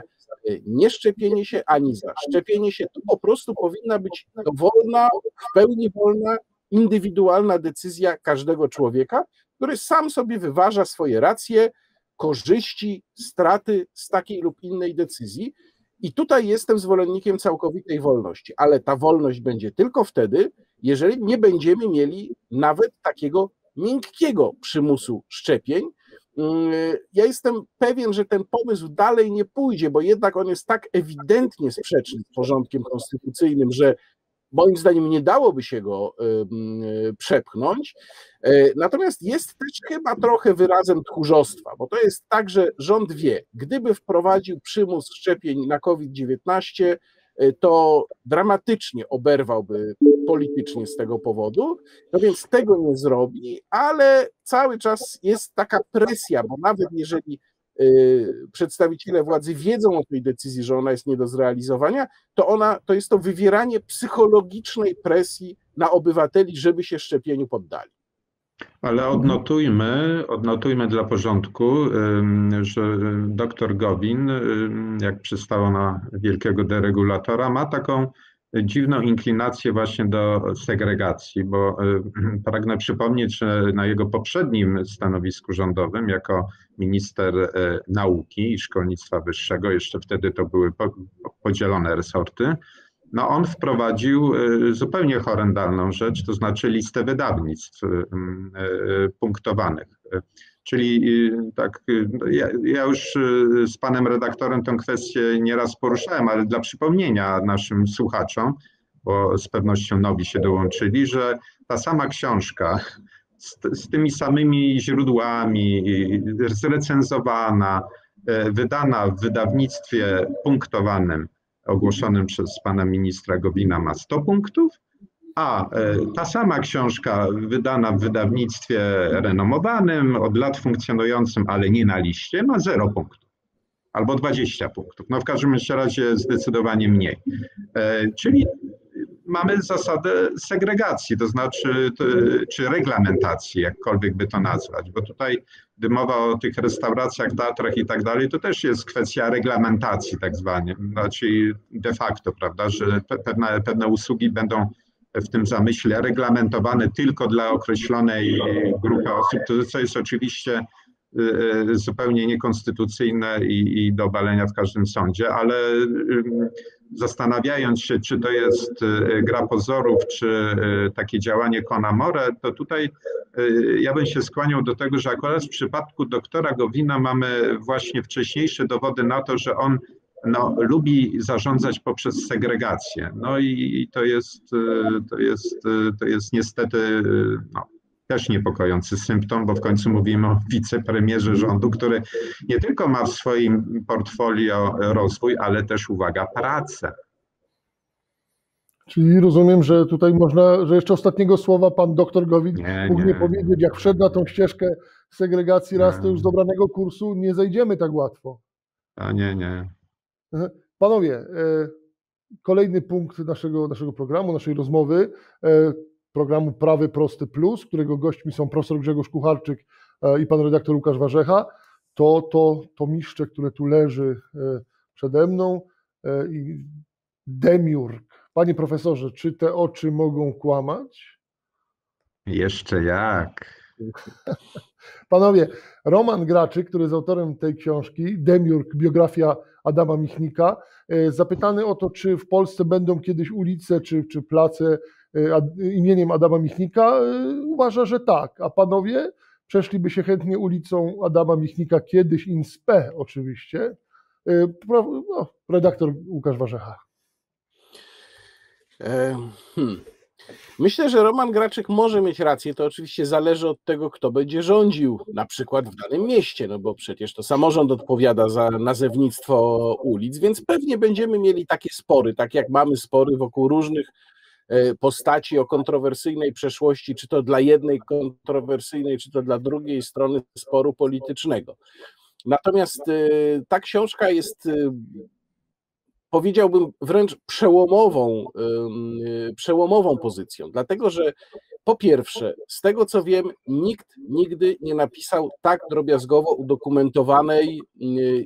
nieszczepienie się, ani za szczepienie się. To po prostu powinna być wolna, w pełni wolna, indywidualna decyzja każdego człowieka, który sam sobie wyważa swoje racje, korzyści, straty z takiej lub innej decyzji. I tutaj jestem zwolennikiem całkowitej wolności, ale ta wolność będzie tylko wtedy, jeżeli nie będziemy mieli nawet takiego miękkiego przymusu szczepień. Ja jestem pewien, że ten pomysł dalej nie pójdzie, bo jednak on jest tak ewidentnie sprzeczny z porządkiem konstytucyjnym, że moim zdaniem nie dałoby się go przepchnąć. Natomiast jest też chyba trochę wyrazem tchórzostwa, bo to jest tak, że rząd wie, gdyby wprowadził przymus szczepień na COVID dziewiętnaście, to dramatycznie oberwałby politycznie z tego powodu, no więc tego nie zrobi, ale cały czas jest taka presja, bo nawet jeżeli przedstawiciele władzy wiedzą o tej decyzji, że ona jest nie do zrealizowania, to ona, to jest to wywieranie psychologicznej presji na obywateli, żeby się szczepieniu poddali. Ale odnotujmy, odnotujmy dla porządku, że doktor Gowin, jak przystało na wielkiego deregulatora, ma taką dziwną inklinację właśnie do segregacji, bo pragnę przypomnieć, że na jego poprzednim stanowisku rządowym jako minister nauki i szkolnictwa wyższego, jeszcze wtedy to były podzielone resorty, no on wprowadził zupełnie horrendalną rzecz, to znaczy listę wydawnictw punktowanych. Czyli tak, ja, ja już z panem redaktorem tę kwestię nieraz poruszałem, ale dla przypomnienia naszym słuchaczom, bo z pewnością nowi się dołączyli, że ta sama książka z, z tymi samymi źródłami, zrecenzowana, wydana w wydawnictwie punktowanym, ogłoszonym przez pana ministra Gowina, ma sto punktów, a ta sama książka wydana w wydawnictwie renomowanym, od lat funkcjonującym, ale nie na liście, ma zero punktów albo dwadzieścia punktów. No w każdym razie zdecydowanie mniej. Czyli mamy zasadę segregacji, to znaczy, czy reglamentacji, jakkolwiek by to nazwać, bo tutaj gdy mowa o tych restauracjach, teatrach i tak dalej, to też jest kwestia reglamentacji tak zwanej, znaczy de facto, prawda, że pewne, pewne usługi będą w tym zamyśle reglamentowane tylko dla określonej grupy osób, co jest oczywiście zupełnie niekonstytucyjne i, i do obalenia w każdym sądzie, ale zastanawiając się, czy to jest gra pozorów, czy takie działanie con amore, to tutaj ja bym się skłaniał do tego, że akurat w przypadku doktora Gowina mamy właśnie wcześniejsze dowody na to, że on no, lubi zarządzać poprzez segregację. No i to jest, to jest, to jest niestety no, też niepokojący symptom, bo w końcu mówimy o wicepremierze rządu, który nie tylko ma w swoim portfolio rozwój, ale też, uwaga, pracę. Czyli rozumiem, że tutaj można, że jeszcze ostatniego słowa pan doktor Gowin nie, mógł nie, nie powiedzieć, jak wszedł na tą ścieżkę segregacji nie. raz to już z dobranego kursu, nie zejdziemy tak łatwo. A nie, nie. Panowie, kolejny punkt naszego, naszego programu, naszej rozmowy, programu Prawy Prosty Plus, którego gośćmi są profesor Grzegorz Kucharczyk i pan redaktor Łukasz Warzecha, to, to, to miszcze, które tu leży przede mną i Demiurg. Panie profesorze, czy te oczy mogą kłamać? Jeszcze jak. Panowie, Roman Graczyk, który jest autorem tej książki, Demiurg, biografia Adama Michnika, zapytany o to, czy w Polsce będą kiedyś ulice czy, czy place imieniem Adama Michnika, uważa, że tak, a panowie przeszliby się chętnie ulicą Adama Michnika, kiedyś in spe oczywiście. No, redaktor Łukasz Warzecha. Hmm. Myślę, że Roman Graczyk może mieć rację, to oczywiście zależy od tego, kto będzie rządził, na przykład w danym mieście, no bo przecież to samorząd odpowiada za nazewnictwo ulic, więc pewnie będziemy mieli takie spory, tak jak mamy spory wokół różnych postaci o kontrowersyjnej przeszłości, czy to dla jednej kontrowersyjnej, czy to dla drugiej strony sporu politycznego. Natomiast ta książka jest, powiedziałbym, wręcz przełomową, przełomową pozycją, dlatego że po pierwsze, z tego co wiem, nikt nigdy nie napisał tak drobiazgowo udokumentowanej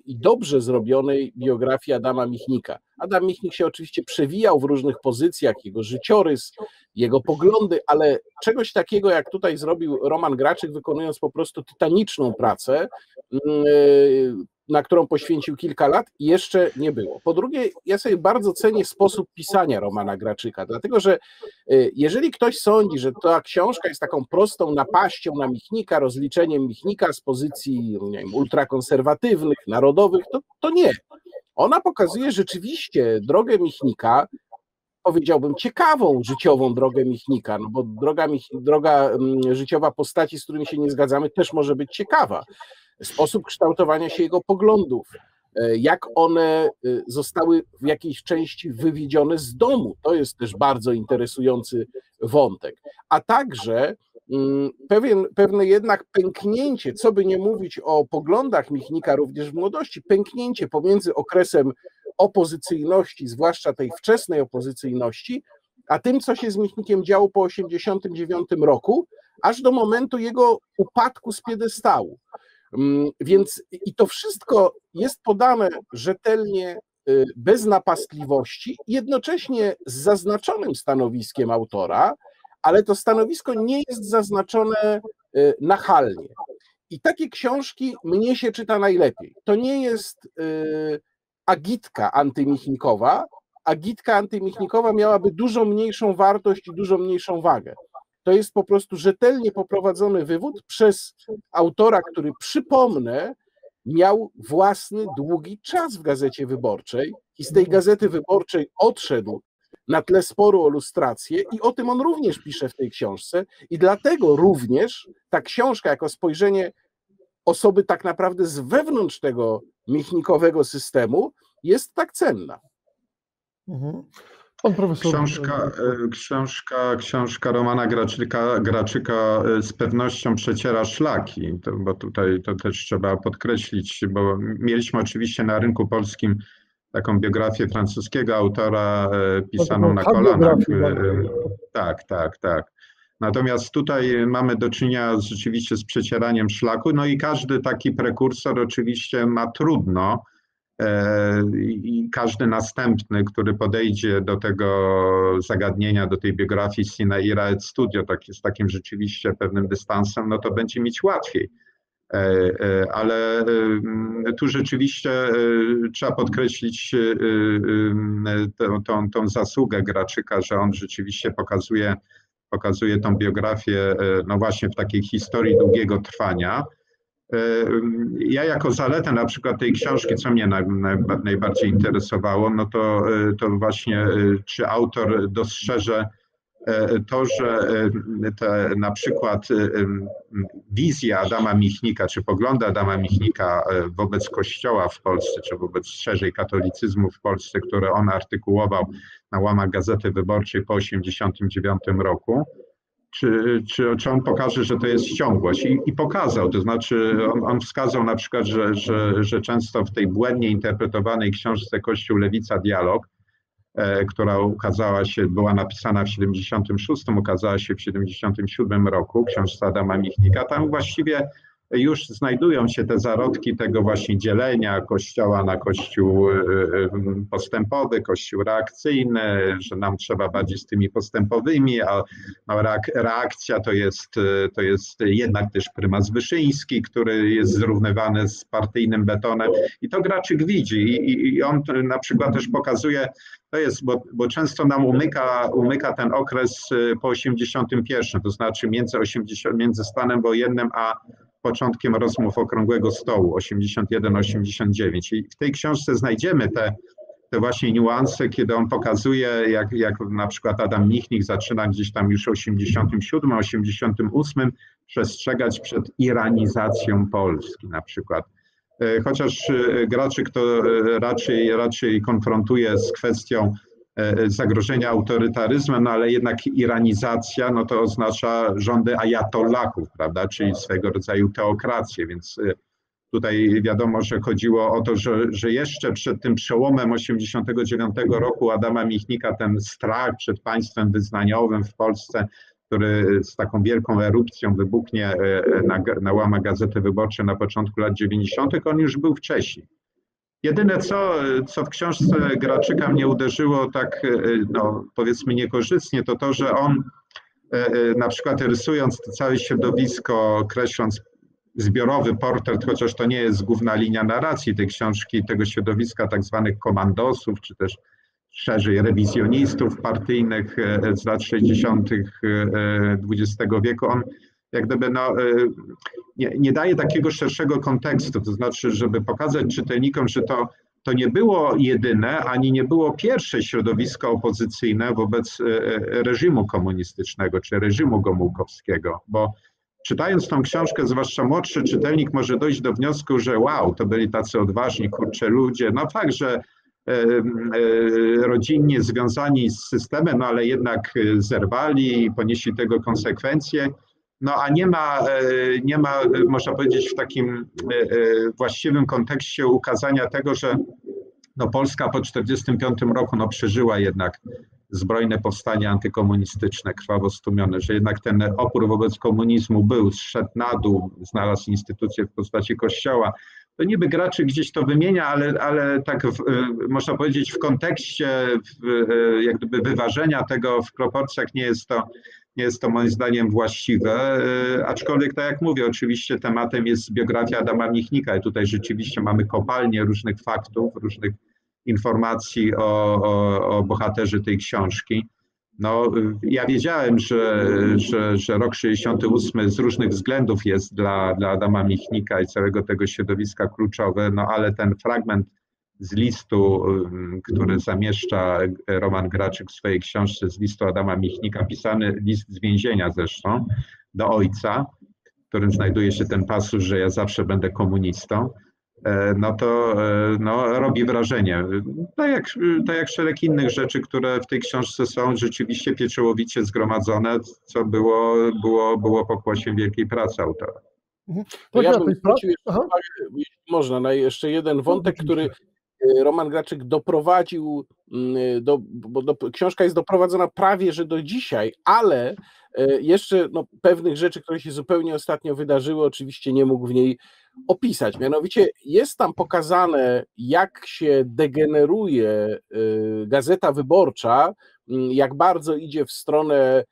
i dobrze zrobionej biografii Adama Michnika. Adam Michnik się oczywiście przewijał w różnych pozycjach, jego życiorys, jego poglądy, ale czegoś takiego jak tutaj zrobił Roman Graczyk, wykonując po prostu tytaniczną pracę, na którą poświęcił kilka lat, jeszcze nie było. Po drugie, ja sobie bardzo cenię sposób pisania Romana Graczyka, dlatego że jeżeli ktoś sądzi, że ta książka jest taką prostą napaścią na Michnika, rozliczeniem Michnika z pozycji, nie wiem, ultrakonserwatywnych, narodowych, to, to nie. Ona pokazuje rzeczywiście drogę Michnika, powiedziałbym, ciekawą życiową drogę Michnika, no bo droga, droga życiowa postaci, z którymi się nie zgadzamy, też może być ciekawa. Sposób kształtowania się jego poglądów, jak one zostały w jakiejś części wywiedzione z domu. To jest też bardzo interesujący wątek. A także pewien, pewne jednak pęknięcie, co by nie mówić o poglądach Michnika również w młodości, pęknięcie pomiędzy okresem opozycyjności, zwłaszcza tej wczesnej opozycyjności, a tym, co się z Michnikiem działo po tysiąc dziewięćset osiemdziesiątym dziewiątym roku, aż do momentu jego upadku z piedestału. Więc i to wszystko jest podane rzetelnie, bez napastliwości, jednocześnie z zaznaczonym stanowiskiem autora, ale to stanowisko nie jest zaznaczone nachalnie. I takie książki mnie się czyta najlepiej. To nie jest agitka antymichnikowa. Agitka antymichnikowa miałaby dużo mniejszą wartość i dużo mniejszą wagę. To jest po prostu rzetelnie poprowadzony wywód przez autora, który, przypomnę, miał własny długi czas w Gazecie Wyborczej i z tej Gazety Wyborczej odszedł na tle sporu o lustrację i o tym on również pisze w tej książce i dlatego również ta książka jako spojrzenie osoby tak naprawdę z wewnątrz tego michnikowego systemu jest tak cenna. Mhm. Książka, książka, książka Romana Graczyka, Graczyka z pewnością przeciera szlaki, bo tutaj to też trzeba podkreślić, bo mieliśmy oczywiście na rynku polskim taką biografię francuskiego autora pisaną na kolanach. Tak, tak, tak. Natomiast tutaj mamy do czynienia z, rzeczywiście z przecieraniem szlaku, no i każdy taki prekursor oczywiście ma trudno, i każdy następny, który podejdzie do tego zagadnienia, do tej biografii Sina i Raed Studio, tak, z takim rzeczywiście pewnym dystansem, no to będzie mieć łatwiej. Ale tu rzeczywiście trzeba podkreślić tą, tą, tą zasługę Graczyka, że on rzeczywiście pokazuje, pokazuje tą biografię, no właśnie w takiej historii długiego trwania. Ja jako zaletę na przykład tej książki, co mnie najbardziej interesowało, no to, to właśnie czy autor dostrzeże to, że te, na przykład wizja Adama Michnika, czy poglądy Adama Michnika wobec Kościoła w Polsce, czy wobec szerzej katolicyzmu w Polsce, które on artykułował na łamach Gazety Wyborczej po tysiąc dziewięćset osiemdziesiątym dziewiątym roku, Czy, czy, czy on pokaże, że to jest ciągłość? I, i pokazał, to znaczy on, on wskazał na przykład, że, że, że często w tej błędnie interpretowanej książce Kościół, Lewica, Dialog, e, która ukazała się, była napisana w siedemdziesiątym szóstym, ukazała się w siedemdziesiątym siódmym roku, książce Adama Michnika, tam właściwie już znajdują się te zarodki tego właśnie dzielenia Kościoła na Kościół postępowy, Kościół reakcyjny, że nam trzeba bardziej z tymi postępowymi, a reakcja to jest, to jest jednak też prymas Wyszyński, który jest zrównywany z partyjnym betonem i to Graczyk widzi i, i on na przykład też pokazuje, to jest, bo, bo często nam umyka, umyka ten okres po osiemdziesiątym pierwszym, to znaczy między, osiemdziesiątym między stanem wojennym a początkiem rozmów Okrągłego Stołu, osiemdziesiąt jeden osiemdziesiąt dziewięć. I w tej książce znajdziemy te, te właśnie niuanse, kiedy on pokazuje, jak, jak na przykład Adam Michnik zaczyna gdzieś tam już w osiemdziesiątym siódmym osiemdziesiątym ósmym przestrzegać przed iranizacją Polski na przykład. Chociaż Graczyk to raczej, raczej konfrontuje z kwestią zagrożenia autorytaryzmem, no ale jednak iranizacja, no to oznacza rządy ajatollahów, prawda, czyli swego rodzaju teokrację, więc tutaj wiadomo, że chodziło o to, że, że jeszcze przed tym przełomem osiemdziesiątego dziewiątego roku Adama Michnika ten strach przed państwem wyznaniowym w Polsce, który z taką wielką erupcją wybuchnie na, na łamach Gazety Wyborczej na początku lat dziewięćdziesiątych, on już był wcześniej. Jedyne co, co w książce Graczyka mnie uderzyło tak, no, powiedzmy niekorzystnie, to to, że on na przykład rysując to całe środowisko, kreśląc zbiorowy portret, chociaż to nie jest główna linia narracji tej książki, tego środowiska tak zwanych komandosów, czy też szerzej rewizjonistów partyjnych z lat sześćdziesiątych dwudziestego wieku, on jak gdyby no, nie, nie daje takiego szerszego kontekstu, to znaczy, żeby pokazać czytelnikom, że to, to nie było jedyne, ani nie było pierwsze środowisko opozycyjne wobec reżimu komunistycznego, czy reżimu gomułkowskiego, bo czytając tą książkę, zwłaszcza młodszy czytelnik może dojść do wniosku, że wow, to byli tacy odważni, kurcze ludzie, no fakt, że rodzinnie związani z systemem, no ale jednak zerwali i ponieśli tego konsekwencje, no a nie ma, nie ma, można powiedzieć, w takim właściwym kontekście ukazania tego, że no Polska po tysiąc dziewięćset czterdziestym piątym roku no przeżyła jednak zbrojne powstanie antykomunistyczne, krwawo stłumione, że jednak ten opór wobec komunizmu był, zszedł na dół, znalazł instytucję w postaci Kościoła. To niby Graczyk gdzieś to wymienia, ale, ale tak w, można powiedzieć w kontekście w, jak gdyby wyważenia tego w proporcjach nie jest to, nie jest to moim zdaniem właściwe, aczkolwiek tak jak mówię, oczywiście tematem jest biografia Adama Michnika i tutaj rzeczywiście mamy kopalnię różnych faktów, różnych informacji o, o, o bohaterze tej książki. No, ja wiedziałem, że, że, że rok sześćdziesiąty ósmy z różnych względów jest dla, dla Adama Michnika i całego tego środowiska kluczowy, no ale ten fragment z listu, który zamieszcza Roman Graczyk w swojej książce, z listu Adama Michnika, pisany list z więzienia zresztą, do ojca, w którym znajduje się ten pasus, że ja zawsze będę komunistą, no to no, robi wrażenie. Tak jak, tak jak szereg innych rzeczy, które w tej książce są rzeczywiście pieczołowicie zgromadzone, co było, było, było pokłosiem wielkiej pracy autora. To ja bym zwrócił jeszcze uwagę, jeśli można, na jeszcze jeden wątek, który Roman Graczyk doprowadził, do, bo do, książka jest doprowadzona prawie że do dzisiaj, ale jeszcze no, pewnych rzeczy, które się zupełnie ostatnio wydarzyły, oczywiście nie mógł w niej opisać. Mianowicie jest tam pokazane, jak się degeneruje Gazeta Wyborcza, jak bardzo idzie w stronę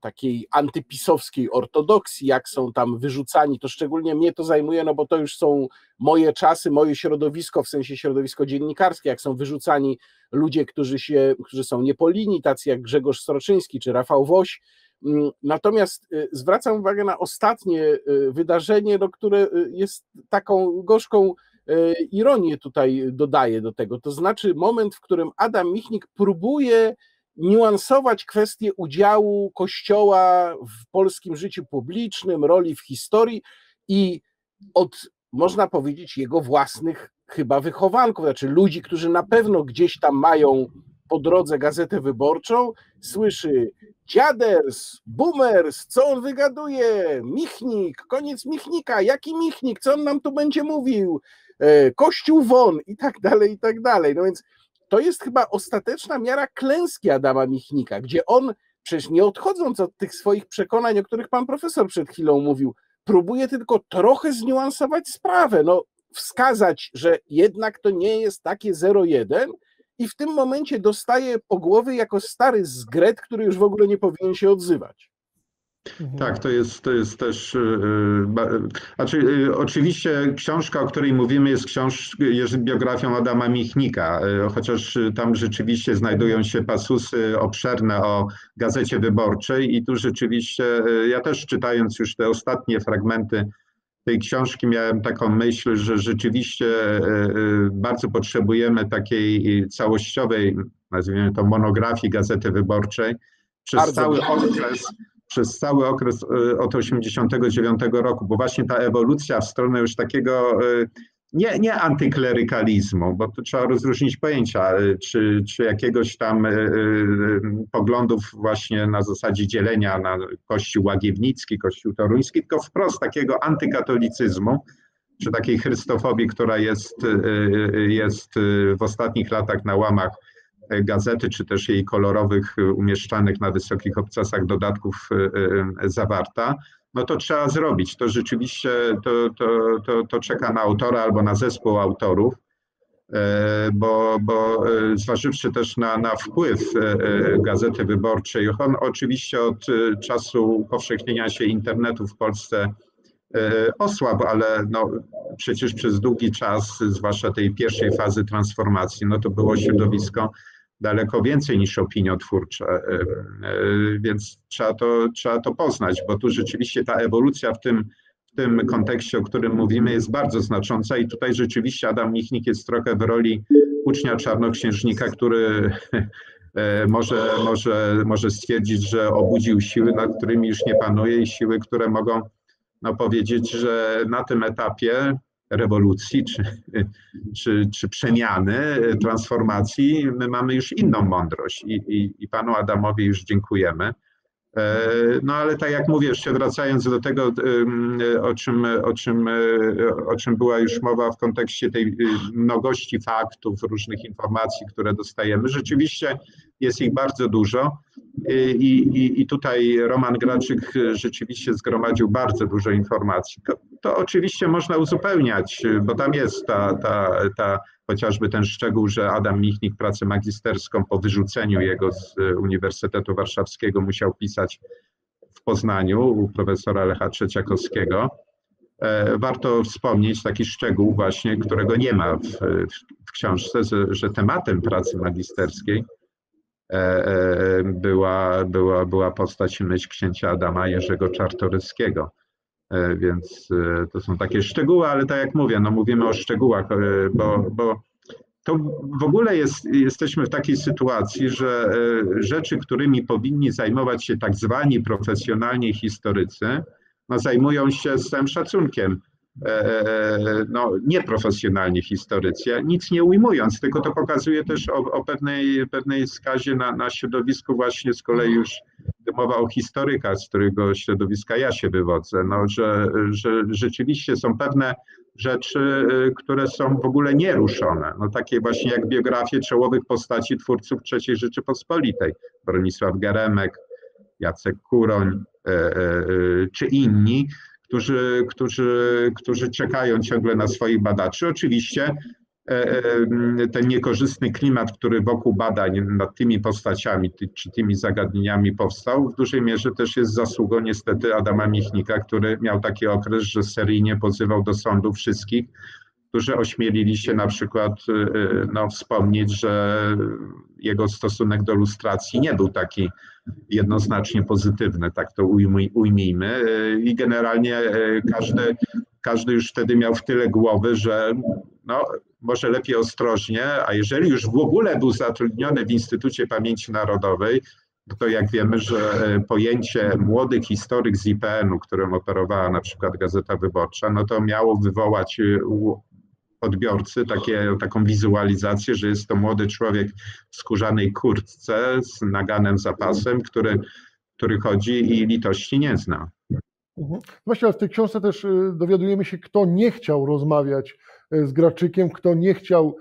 takiej antypisowskiej ortodoksji, jak są tam wyrzucani, to szczególnie mnie to zajmuje, no bo to już są moje czasy, moje środowisko, w sensie środowisko dziennikarskie, jak są wyrzucani ludzie, którzy, się, którzy są nie po linii, tacy jak Grzegorz Stroczyński czy Rafał Woś. Natomiast zwracam uwagę na ostatnie wydarzenie, no, które jest taką gorzką ironię tutaj dodaje do tego, to znaczy moment, w którym Adam Michnik próbuje niuansować kwestię udziału Kościoła w polskim życiu publicznym, roli w historii i od, można powiedzieć, jego własnych chyba wychowanków, znaczy ludzi, którzy na pewno gdzieś tam mają po drodze Gazetę Wyborczą, słyszy dziaders, boomers, co on wygaduje, Michnik, koniec Michnika, jaki Michnik, co on nam tu będzie mówił, Kościół won i tak dalej, i tak dalej, no więc to jest chyba ostateczna miara klęski Adama Michnika, gdzie on, przecież nie odchodząc od tych swoich przekonań, o których pan profesor przed chwilą mówił, próbuje tylko trochę zniuansować sprawę, no, wskazać, że jednak to nie jest takie zero jeden i w tym momencie dostaje po głowie jako stary zgret, który już w ogóle nie powinien się odzywać. Tak, to jest, to jest też, znaczy, oczywiście książka, o której mówimy jest, książ, jest biografią Adama Michnika, chociaż tam rzeczywiście znajdują się pasusy obszerne o Gazecie Wyborczej i tu rzeczywiście ja też czytając już te ostatnie fragmenty tej książki miałem taką myśl, że rzeczywiście bardzo potrzebujemy takiej całościowej, nazwijmy to monografii Gazety Wyborczej przez bardzo cały okres. Przez cały okres od tysiąc dziewięćset osiemdziesiątego dziewiątego roku, bo właśnie ta ewolucja w stronę już takiego Nie, nie antyklerykalizmu, bo to trzeba rozróżnić pojęcia, czy, czy jakiegoś tam poglądów właśnie na zasadzie dzielenia na Kościół Łagiewnicki, Kościół Toruński, tylko wprost takiego antykatolicyzmu, czy takiej chrystofobii, która jest, jest w ostatnich latach na łamach gazety, czy też jej kolorowych, umieszczanych na wysokich obcasach dodatków zawarta. No to trzeba zrobić. To rzeczywiście to, to, to, to czeka na autora albo na zespół autorów, bo, bo zważywszy też na, na wpływ Gazety Wyborczej, on oczywiście od czasu upowszechnienia się internetu w Polsce osłabł, ale no przecież przez długi czas, zwłaszcza tej pierwszej fazy transformacji, no to było środowisko daleko więcej niż opiniotwórcze, więc trzeba to, trzeba to poznać, bo tu rzeczywiście ta ewolucja w tym, w tym kontekście, o którym mówimy, jest bardzo znacząca i tutaj rzeczywiście Adam Michnik jest trochę w roli ucznia czarnoksiężnika, który może, może, może stwierdzić, że obudził siły, nad którymi już nie panuje, i siły, które mogą no, powiedzieć, że na tym etapie rewolucji czy, czy, czy przemiany, transformacji, my mamy już inną mądrość i, i, i panu Adamowi już dziękujemy. No ale tak jak mówię, jeszcze wracając do tego, o czym, o czym, o czym była już mowa w kontekście tej mnogości faktów, różnych informacji, które dostajemy, rzeczywiście jest ich bardzo dużo i, i, i tutaj Roman Graczyk rzeczywiście zgromadził bardzo dużo informacji. To, to oczywiście można uzupełniać, bo tam jest ta, ta, ta, chociażby ten szczegół, że Adam Michnik pracę magisterską po wyrzuceniu jego z Uniwersytetu Warszawskiego musiał pisać w Poznaniu u profesora Lecha Trzeciakowskiego. Warto wspomnieć taki szczegół właśnie, którego nie ma w, w książce, że, że tematem pracy magisterskiej była, była, była postać i myśl księcia Adama Jerzego Czartoryskiego. Więc to są takie szczegóły, ale tak jak mówię, no mówimy o szczegółach, bo, bo to w ogóle jest, jesteśmy w takiej sytuacji, że rzeczy, którymi powinni zajmować się tak zwani profesjonalni historycy, no zajmują się z całym szacunkiem no, nieprofesjonalni historycy, nic nie ujmując, tylko to pokazuje też o, o pewnej, pewnej skazie na, na środowisku właśnie z kolei już mowa o historykach, z którego środowiska ja się wywodzę, no, że, że rzeczywiście są pewne rzeczy, które są w ogóle nieruszone, no, takie właśnie jak biografie czołowych postaci twórców trzeciej Rzeczypospolitej, Bronisław Geremek, Jacek Kuroń e, e, czy inni, Którzy, którzy, którzy czekają ciągle na swoich badaczy. Oczywiście ten niekorzystny klimat, który wokół badań nad tymi postaciami czy tymi zagadnieniami powstał, w dużej mierze też jest zasługą niestety Adama Michnika, który miał taki okres, że seryjnie pozywał do sądu wszystkich, którzy ośmielili się na przykład no, wspomnieć, że jego stosunek do lustracji nie był taki jednoznacznie pozytywny, tak to ujmij, ujmijmy. I generalnie każdy, każdy już wtedy miał w tyle głowy, że no, może lepiej ostrożnie, a jeżeli już w ogóle był zatrudniony w Instytucie Pamięci Narodowej, to jak wiemy, że pojęcie młody historyk z I P N-u, którym operowała na przykład Gazeta Wyborcza, no to miało wywołać u odbiorcy takie, taką wizualizację, że jest to młody człowiek w skórzanej kurtce z naganem za pasem, który, który chodzi i litości nie zna. Mhm. Właśnie, ale w tej książce też dowiadujemy się, kto nie chciał rozmawiać z Graczykiem, kto nie chciał,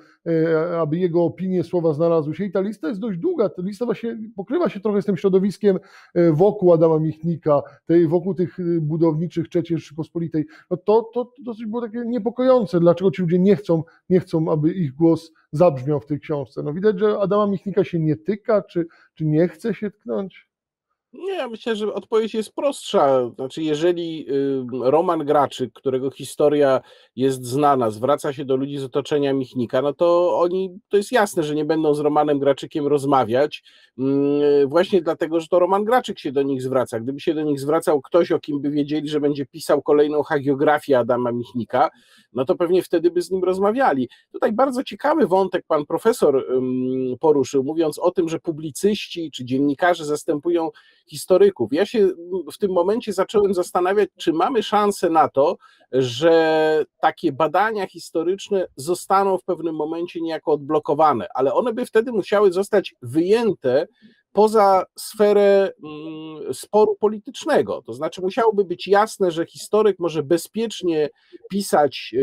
aby jego opinie, słowa znalazły się. I ta lista jest dość długa. Ta lista właśnie pokrywa się trochę z tym środowiskiem wokół Adama Michnika, tej, wokół tych budowniczych trzeciej Rzeczypospolitej. No to, to, to dosyć było takie niepokojące, dlaczego ci ludzie nie chcą, nie chcą, aby ich głos zabrzmiał w tej książce. No widać, że Adama Michnika się nie tyka, czy, czy nie chce się tknąć? Nie, ja myślę, że odpowiedź jest prostsza. Znaczy, jeżeli Roman Graczyk, którego historia jest znana, zwraca się do ludzi z otoczenia Michnika, no to oni, to jest jasne, że nie będą z Romanem Graczykiem rozmawiać, właśnie dlatego, że to Roman Graczyk się do nich zwraca. Gdyby się do nich zwracał ktoś, o kim by wiedzieli, że będzie pisał kolejną hagiografię Adama Michnika, no to pewnie wtedy by z nim rozmawiali. Tutaj bardzo ciekawy wątek pan profesor poruszył, mówiąc o tym, że publicyści czy dziennikarze zastępują historyków. Ja się w tym momencie zacząłem zastanawiać, czy mamy szansę na to, że takie badania historyczne zostaną w pewnym momencie niejako odblokowane, ale one by wtedy musiały zostać wyjęte poza sferę sporu politycznego. To znaczy musiałoby być jasne, że historyk może bezpiecznie pisać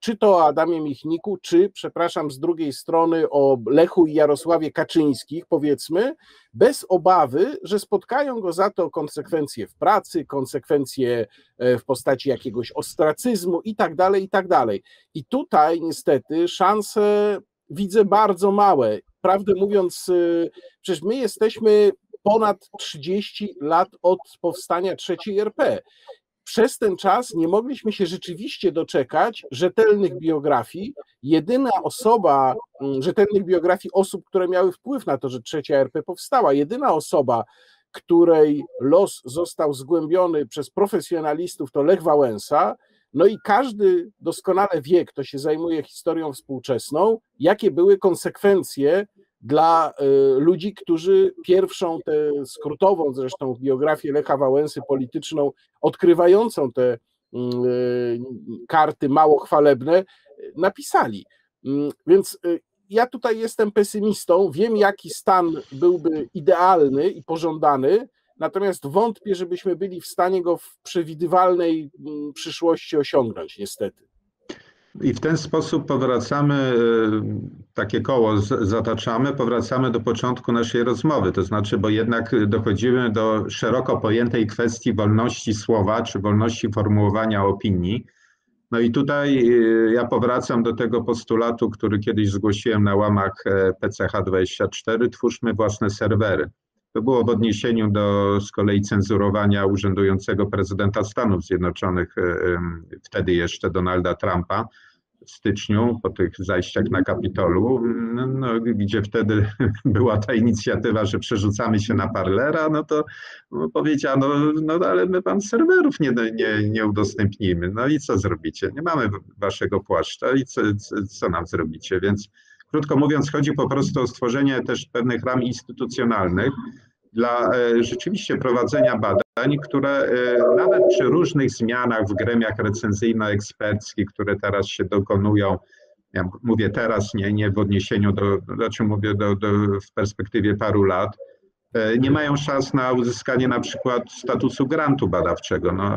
czy to o Adamie Michniku, czy, przepraszam, z drugiej strony o Lechu i Jarosławie Kaczyńskich, powiedzmy, bez obawy, że spotkają go za to konsekwencje w pracy, konsekwencje w postaci jakiegoś ostracyzmu i tak dalej, i tak dalej. I tutaj niestety szanse widzę bardzo małe. Prawdę mówiąc, przecież my jesteśmy ponad trzydzieści lat od powstania trzeciej R P. Przez ten czas nie mogliśmy się rzeczywiście doczekać rzetelnych biografii. Jedyna osoba, rzetelnych biografii osób, które miały wpływ na to, że trzecia R P powstała, jedyna osoba, której los został zgłębiony przez profesjonalistów, to Lech Wałęsa. No i każdy doskonale wie, kto się zajmuje historią współczesną, jakie były konsekwencje dla ludzi, którzy pierwszą tę skrótową zresztą biografię Lecha Wałęsy polityczną, odkrywającą te karty mało chwalebne, napisali. Więc ja tutaj jestem pesymistą, wiem, jaki stan byłby idealny i pożądany, natomiast wątpię, żebyśmy byli w stanie go w przewidywalnej przyszłości osiągnąć, niestety. I w ten sposób powracamy, takie koło zataczamy, powracamy do początku naszej rozmowy, to znaczy, bo jednak dochodzimy do szeroko pojętej kwestii wolności słowa, czy wolności formułowania opinii. No i tutaj ja powracam do tego postulatu, który kiedyś zgłosiłem na łamach P C H dwadzieścia cztery, twórzmy własne serwery. To było w odniesieniu do z kolei cenzurowania urzędującego prezydenta Stanów Zjednoczonych, wtedy jeszcze Donalda Trumpa, w styczniu, po tych zajściach na Kapitolu, no, gdzie wtedy była ta inicjatywa, że przerzucamy się na parlera, no to powiedziano, no ale my wam serwerów nie, nie, nie udostępnimy, no i co zrobicie, nie mamy waszego płaszcza i co, co nam zrobicie, więc... Krótko mówiąc, chodzi po prostu o stworzenie też pewnych ram instytucjonalnych dla rzeczywiście prowadzenia badań, które nawet przy różnych zmianach w gremiach recenzyjno-eksperckich, które teraz się dokonują, ja mówię teraz, nie, nie w odniesieniu do, znaczy mówię do, do, w perspektywie paru lat, nie mają szans na uzyskanie na przykład statusu grantu badawczego. No,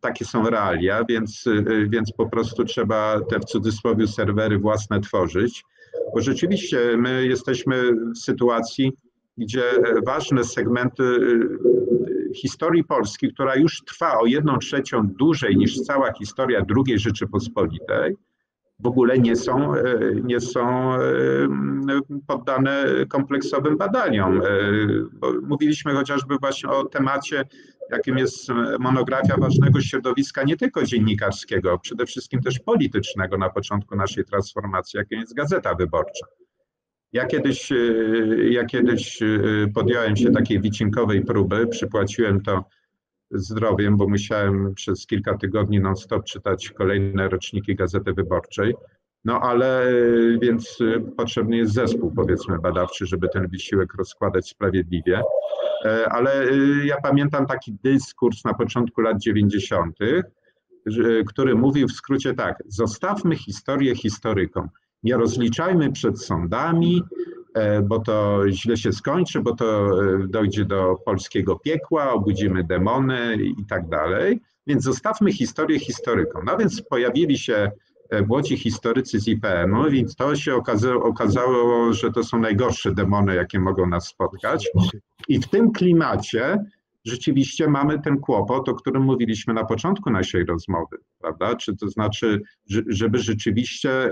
takie są realia, więc, więc po prostu trzeba te w cudzysłowie serwery własne tworzyć. Bo rzeczywiście my jesteśmy w sytuacji, gdzie ważne segmenty historii Polski, która już trwa o jedną trzecią dłużej niż cała historia drugiej Rzeczypospolitej, w ogóle nie są, nie są poddane kompleksowym badaniom. Bo mówiliśmy chociażby właśnie o temacie, jakim jest monografia ważnego środowiska, nie tylko dziennikarskiego, przede wszystkim też politycznego na początku naszej transformacji, jakim jest Gazeta Wyborcza. Ja kiedyś, ja kiedyś podjąłem się takiej wycinkowej próby, przypłaciłem to zdrowiem, bo musiałem przez kilka tygodni non-stop czytać kolejne roczniki Gazety Wyborczej. No ale więc potrzebny jest zespół, powiedzmy, badawczy, żeby ten wysiłek rozkładać sprawiedliwie. Ale ja pamiętam taki dyskurs na początku lat dziewięćdziesiątych, który mówił w skrócie tak: zostawmy historię historykom, nie rozliczajmy przed sądami, bo to źle się skończy, bo to dojdzie do polskiego piekła, obudzimy demony i tak dalej. Więc zostawmy historię historykom. No więc pojawili się młodzi historycy z I P M-u, więc to się okazało, okazało, że to są najgorsze demony, jakie mogą nas spotkać. I w tym klimacie rzeczywiście mamy ten kłopot, o którym mówiliśmy na początku naszej rozmowy, prawda? Czy to znaczy, żeby rzeczywiście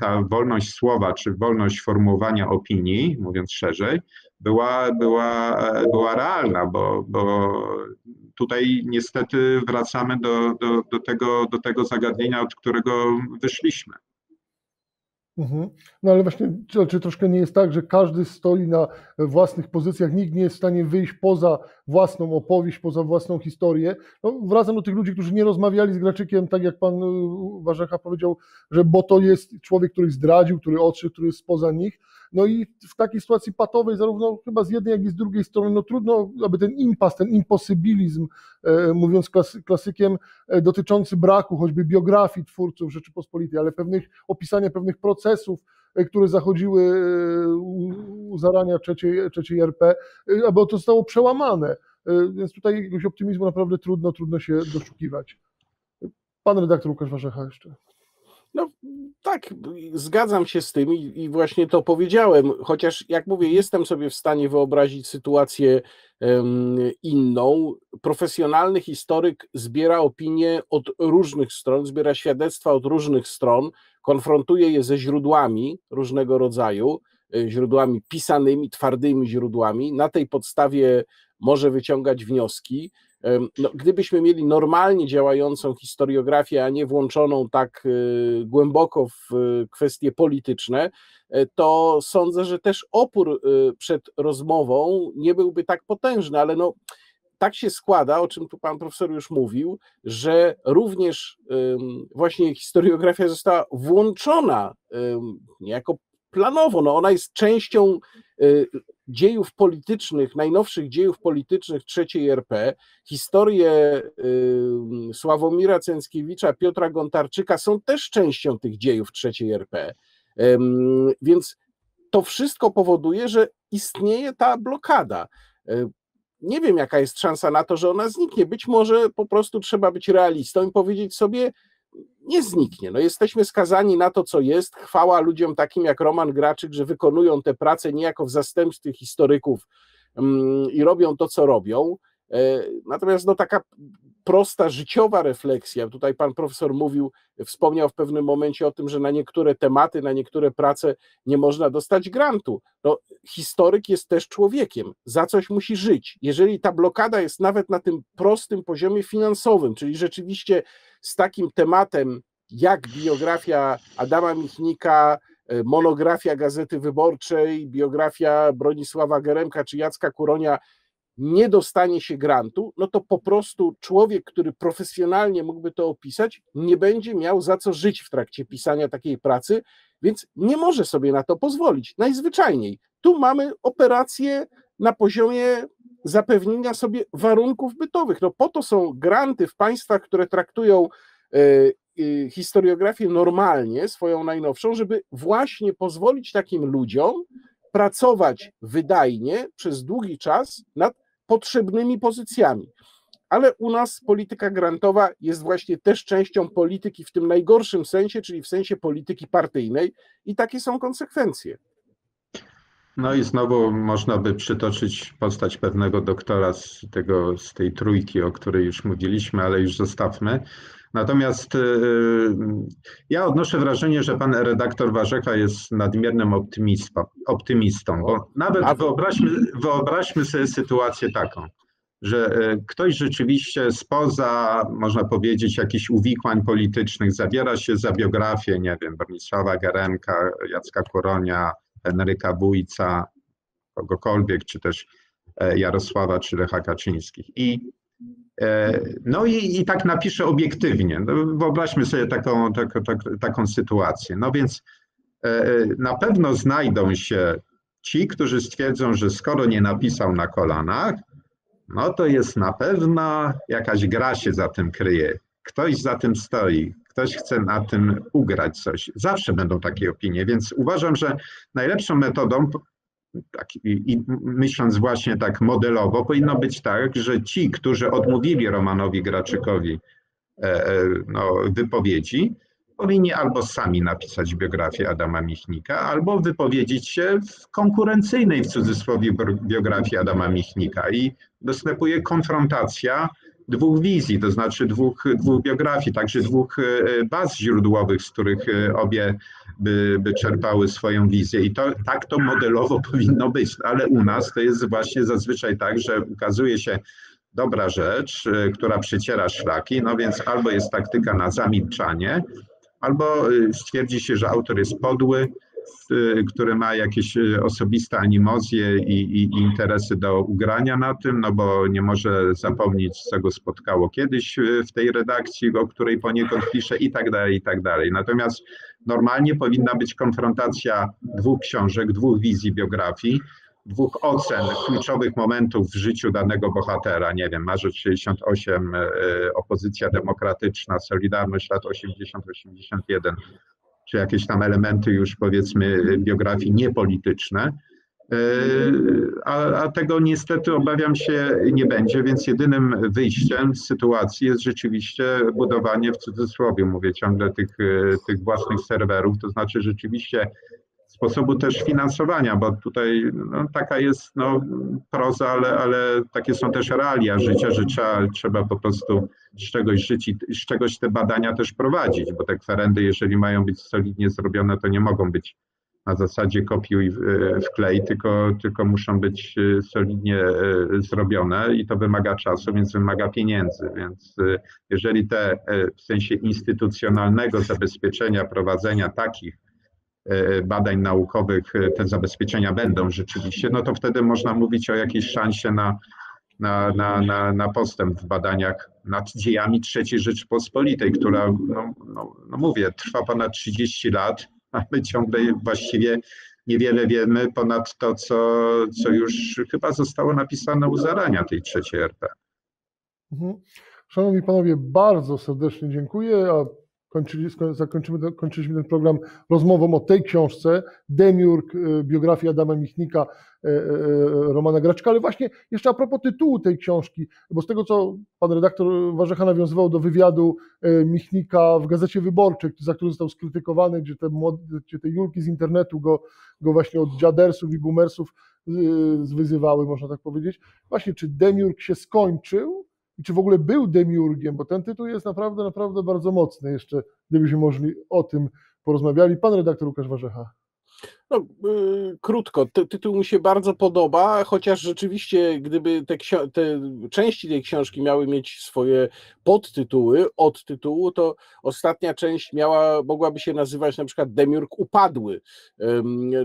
ta wolność słowa, czy wolność formułowania opinii, mówiąc szerzej, była, była, była realna, bo, bo tutaj niestety wracamy do, do, do, tego, do tego zagadnienia, od którego wyszliśmy. Mhm. No ale właśnie, czy, czy troszkę nie jest tak, że każdy stoi na własnych pozycjach, nikt nie jest w stanie wyjść poza własną opowieść, poza własną historię. No, wracam do tych ludzi, którzy nie rozmawiali z Graczykiem, tak jak pan Warzecha powiedział, że bo to jest człowiek, który zdradził, który odszedł, który jest spoza nich. No i w takiej sytuacji patowej, zarówno chyba z jednej, jak i z drugiej strony, no trudno, aby ten impas, ten imposybilizm, mówiąc klasy, klasykiem, dotyczący braku choćby biografii twórców Rzeczypospolitej, ale pewnych opisania pewnych procesów, które zachodziły u zarania trzeciej, trzeciej R P, aby to zostało przełamane. Więc tutaj jakiegoś optymizmu naprawdę trudno, trudno się doszukiwać. Pan redaktor Łukasz Warzecha jeszcze. No tak, zgadzam się z tym i, i właśnie to powiedziałem, chociaż jak mówię, jestem sobie w stanie wyobrazić sytuację um, inną. Profesjonalny historyk zbiera opinie od różnych stron, zbiera świadectwa od różnych stron, konfrontuje je ze źródłami różnego rodzaju, źródłami pisanymi, twardymi źródłami, na tej podstawie może wyciągać wnioski. No, gdybyśmy mieli normalnie działającą historiografię, a nie włączoną tak głęboko w kwestie polityczne, to sądzę, że też opór przed rozmową nie byłby tak potężny, ale no, tak się składa, o czym tu pan profesor już mówił, że również właśnie historiografia została włączona niejako planowo, no ona jest częścią dziejów politycznych, najnowszych dziejów politycznych trzeciej R P. Historie Sławomira Cenckiewicza, Piotra Gontarczyka są też częścią tych dziejów trzeciej R P. Więc to wszystko powoduje, że istnieje ta blokada. Nie wiem, jaka jest szansa na to, że ona zniknie. Być może po prostu trzeba być realistą i powiedzieć sobie, nie zniknie. No jesteśmy skazani na to, co jest. Chwała ludziom takim jak Roman Graczyk, że wykonują tę pracę niejako w zastępstwie historyków i robią to, co robią. Natomiast no, taka prosta, życiowa refleksja, tutaj pan profesor mówił, wspomniał w pewnym momencie o tym, że na niektóre tematy, na niektóre prace nie można dostać grantu. No, historyk jest też człowiekiem, za coś musi żyć. Jeżeli ta blokada jest nawet na tym prostym poziomie finansowym, czyli rzeczywiście z takim tematem jak biografia Adama Michnika, monografia Gazety Wyborczej, biografia Bronisława Geremka czy Jacka Kuronia nie dostanie się grantu, no to po prostu człowiek, który profesjonalnie mógłby to opisać, nie będzie miał za co żyć w trakcie pisania takiej pracy, więc nie może sobie na to pozwolić, najzwyczajniej. Tu mamy operację na poziomie zapewnienia sobie warunków bytowych. No po to są granty w państwach, które traktują y, y, historiografię normalnie, swoją najnowszą, żeby właśnie pozwolić takim ludziom pracować wydajnie przez długi czas nad potrzebnymi pozycjami. Ale u nas polityka grantowa jest właśnie też częścią polityki w tym najgorszym sensie, czyli w sensie polityki partyjnej i takie są konsekwencje. No i znowu można by przytoczyć postać pewnego doktora z, tego, z tej trójki, o której już mówiliśmy, ale już zostawmy. Natomiast yy, ja odnoszę wrażenie, że pan redaktor Warzecha jest nadmiernym optymistą, bo nawet wyobraźmy, wyobraźmy sobie sytuację taką, że ktoś rzeczywiście spoza, można powiedzieć, jakichś uwikłań politycznych zabiera się za biografię, nie wiem, Bronisława Geremka, Jacka Kuronia, Henryka Wójca, kogokolwiek, czy też Jarosława, czy Lecha Kaczyńskich. I, no i, i tak napiszę obiektywnie. No wyobraźmy sobie taką, taką, taką sytuację. No więc na pewno znajdą się ci, którzy stwierdzą, że skoro nie napisał na kolanach, no to jest na pewno jakaś gra się za tym kryje. Ktoś za tym stoi. Ktoś chce na tym ugrać coś. Zawsze będą takie opinie, więc uważam, że najlepszą metodą, tak, i, i myśląc właśnie tak modelowo, powinno być tak, że ci, którzy odmówili Romanowi Graczykowi e, e, no, wypowiedzi, powinni albo sami napisać biografię Adama Michnika, albo wypowiedzieć się w konkurencyjnej, w cudzysłowie, biografii Adama Michnika. I następuje konfrontacja dwóch wizji, to znaczy dwóch, dwóch biografii, także dwóch baz źródłowych, z których obie by, by czerpały swoją wizję. I to, tak to modelowo powinno być, ale u nas to jest właśnie zazwyczaj tak, że ukazuje się dobra rzecz, która przeciera szlaki, no więc albo jest taktyka na zamilczanie, albo stwierdzi się, że autor jest podły, który ma jakieś osobiste animozje i, i interesy do ugrania na tym, no bo nie może zapomnieć, co go spotkało kiedyś w tej redakcji, o której poniekąd pisze i tak dalej, i tak dalej. Natomiast normalnie powinna być konfrontacja dwóch książek, dwóch wizji biografii, dwóch ocen kluczowych momentów w życiu danego bohatera, nie wiem, Marzec sześćdziesiąt osiem, Opozycja Demokratyczna, Solidarność lat osiemdziesiąt osiemdziesiąt jeden, czy jakieś tam elementy już, powiedzmy, biografii niepolityczne, a, a tego niestety, obawiam się, nie będzie, więc jedynym wyjściem z sytuacji jest rzeczywiście budowanie, w cudzysłowie mówię ciągle, tych, tych własnych serwerów, to znaczy rzeczywiście sposobu też finansowania, bo tutaj no, taka jest no, proza, ale, ale takie są też realia życia, że trzeba, trzeba po prostu z czegoś żyć i z czegoś te badania też prowadzić, bo te kwerendy, jeżeli mają być solidnie zrobione, to nie mogą być na zasadzie kopiuj wklej, tylko, tylko muszą być solidnie zrobione i to wymaga czasu, więc wymaga pieniędzy, więc jeżeli te w sensie instytucjonalnego zabezpieczenia prowadzenia takich badań naukowych te zabezpieczenia będą rzeczywiście, no to wtedy można mówić o jakiejś szansie na, na, na, na, na postęp w badaniach nad dziejami trzeciej Rzeczypospolitej, która, no, no, no mówię, trwa ponad trzydzieści lat, a my ciągle właściwie niewiele wiemy ponad to, co, co już chyba zostało napisane u zarania tej trzeciej R P. Szanowni Panowie, bardzo serdecznie dziękuję. Kończyli, zakończymy, kończyliśmy ten program rozmową o tej książce, Demiurg, biografia Adama Michnika, Romana Graczyka, ale właśnie jeszcze a propos tytułu tej książki, bo z tego, co pan redaktor Warzecha nawiązywał do wywiadu Michnika w Gazecie Wyborczej, za który został skrytykowany, gdzie te, gdzie te Julki z internetu go, go właśnie od dziadersów i boomersów wyzywały, można tak powiedzieć. Właśnie, czy Demiurg się skończył? I czy w ogóle był demiurgiem, bo ten tytuł jest naprawdę, naprawdę bardzo mocny. Jeszcze gdybyśmy mogli o tym porozmawiali. Pan redaktor Łukasz Warzecha. No, yy, krótko, Ty, tytuł mi się bardzo podoba, chociaż rzeczywiście gdyby te, te części tej książki miały mieć swoje podtytuły od tytułu, to ostatnia część miała, mogłaby się nazywać na przykład Demiurg upadły, yy,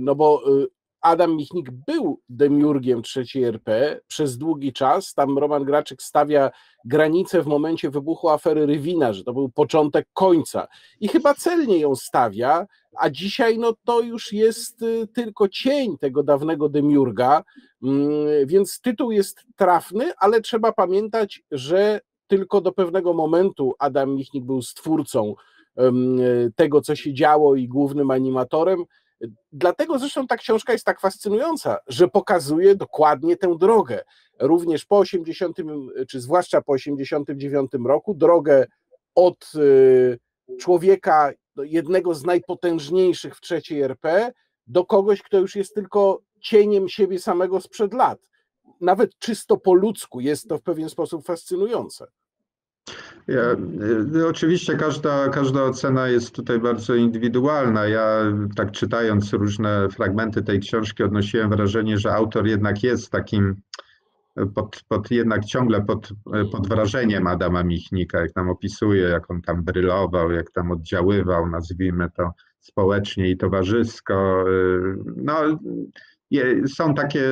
no bo yy, Adam Michnik był demiurgiem trzeciej R P przez długi czas. Tam Roman Graczyk stawia granicę w momencie wybuchu afery Rywina, że to był początek końca. I chyba celnie ją stawia, a dzisiaj no, to już jest tylko cień tego dawnego demiurga, więc tytuł jest trafny, ale trzeba pamiętać, że tylko do pewnego momentu Adam Michnik był stwórcą tego, co się działo i głównym animatorem. Dlatego zresztą ta książka jest tak fascynująca, że pokazuje dokładnie tę drogę. Również po osiemdziesiątym, czy zwłaszcza po osiemdziesiątym dziewiątym roku, drogę od człowieka, jednego z najpotężniejszych w trzeciej R P, do kogoś, kto już jest tylko cieniem siebie samego sprzed lat. Nawet czysto po ludzku jest to w pewien sposób fascynujące. Ja, oczywiście każda, każda ocena jest tutaj bardzo indywidualna. Ja tak czytając różne fragmenty tej książki odnosiłem wrażenie, że autor jednak jest takim, pod, pod, jednak ciągle pod, pod wrażeniem Adama Michnika, jak nam opisuje, jak on tam brylował, jak tam oddziaływał, nazwijmy to społecznie i towarzysko. No, są takie,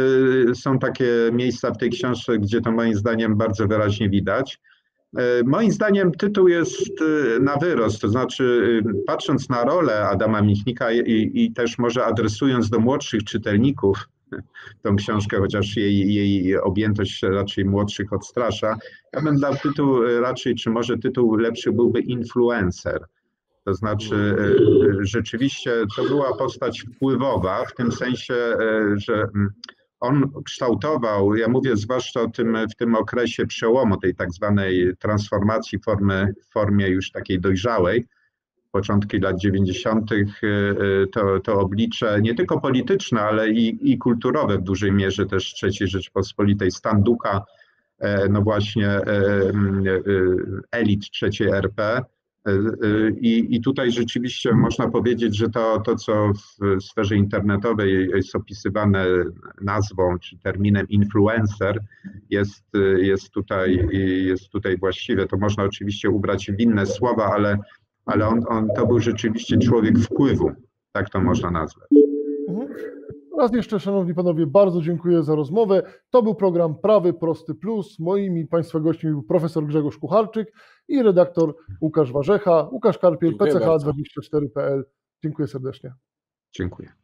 są takie miejsca w tej książce, gdzie to moim zdaniem bardzo wyraźnie widać. Moim zdaniem tytuł jest na wyrost, to znaczy patrząc na rolę Adama Michnika i, i też może adresując do młodszych czytelników tą książkę, chociaż jej, jej objętość raczej młodszych odstrasza, ja bym dał tytuł raczej, czy może tytuł lepszy byłby influencer. To znaczy rzeczywiście to była postać wpływowa w tym sensie, że on kształtował, ja mówię zwłaszcza o tym, w tym okresie przełomu, tej tak zwanej transformacji formy, w formie już takiej dojrzałej, początki lat dziewięćdziesiątych, to, to oblicze nie tylko polityczne, ale i, i kulturowe w dużej mierze też trzeciej Rzeczypospolitej, stan ducha, no właśnie elit trzeciej R P. I, I tutaj rzeczywiście można powiedzieć, że to, to, co w sferze internetowej jest opisywane nazwą czy terminem influencer, jest, jest, tutaj, jest tutaj właściwe. To można oczywiście ubrać w inne słowa, ale ale on, on to był rzeczywiście człowiek wpływu, tak to można nazwać. Raz jeszcze, szanowni panowie, bardzo dziękuję za rozmowę. To był program Prawy Prosty Plus. Moimi państwa gośćmi był profesor Grzegorz Kucharczyk i redaktor Łukasz Warzecha, Łukasz Karpiel, P C H dwadzieścia cztery kropka P L. Dziękuję serdecznie. Dziękuję.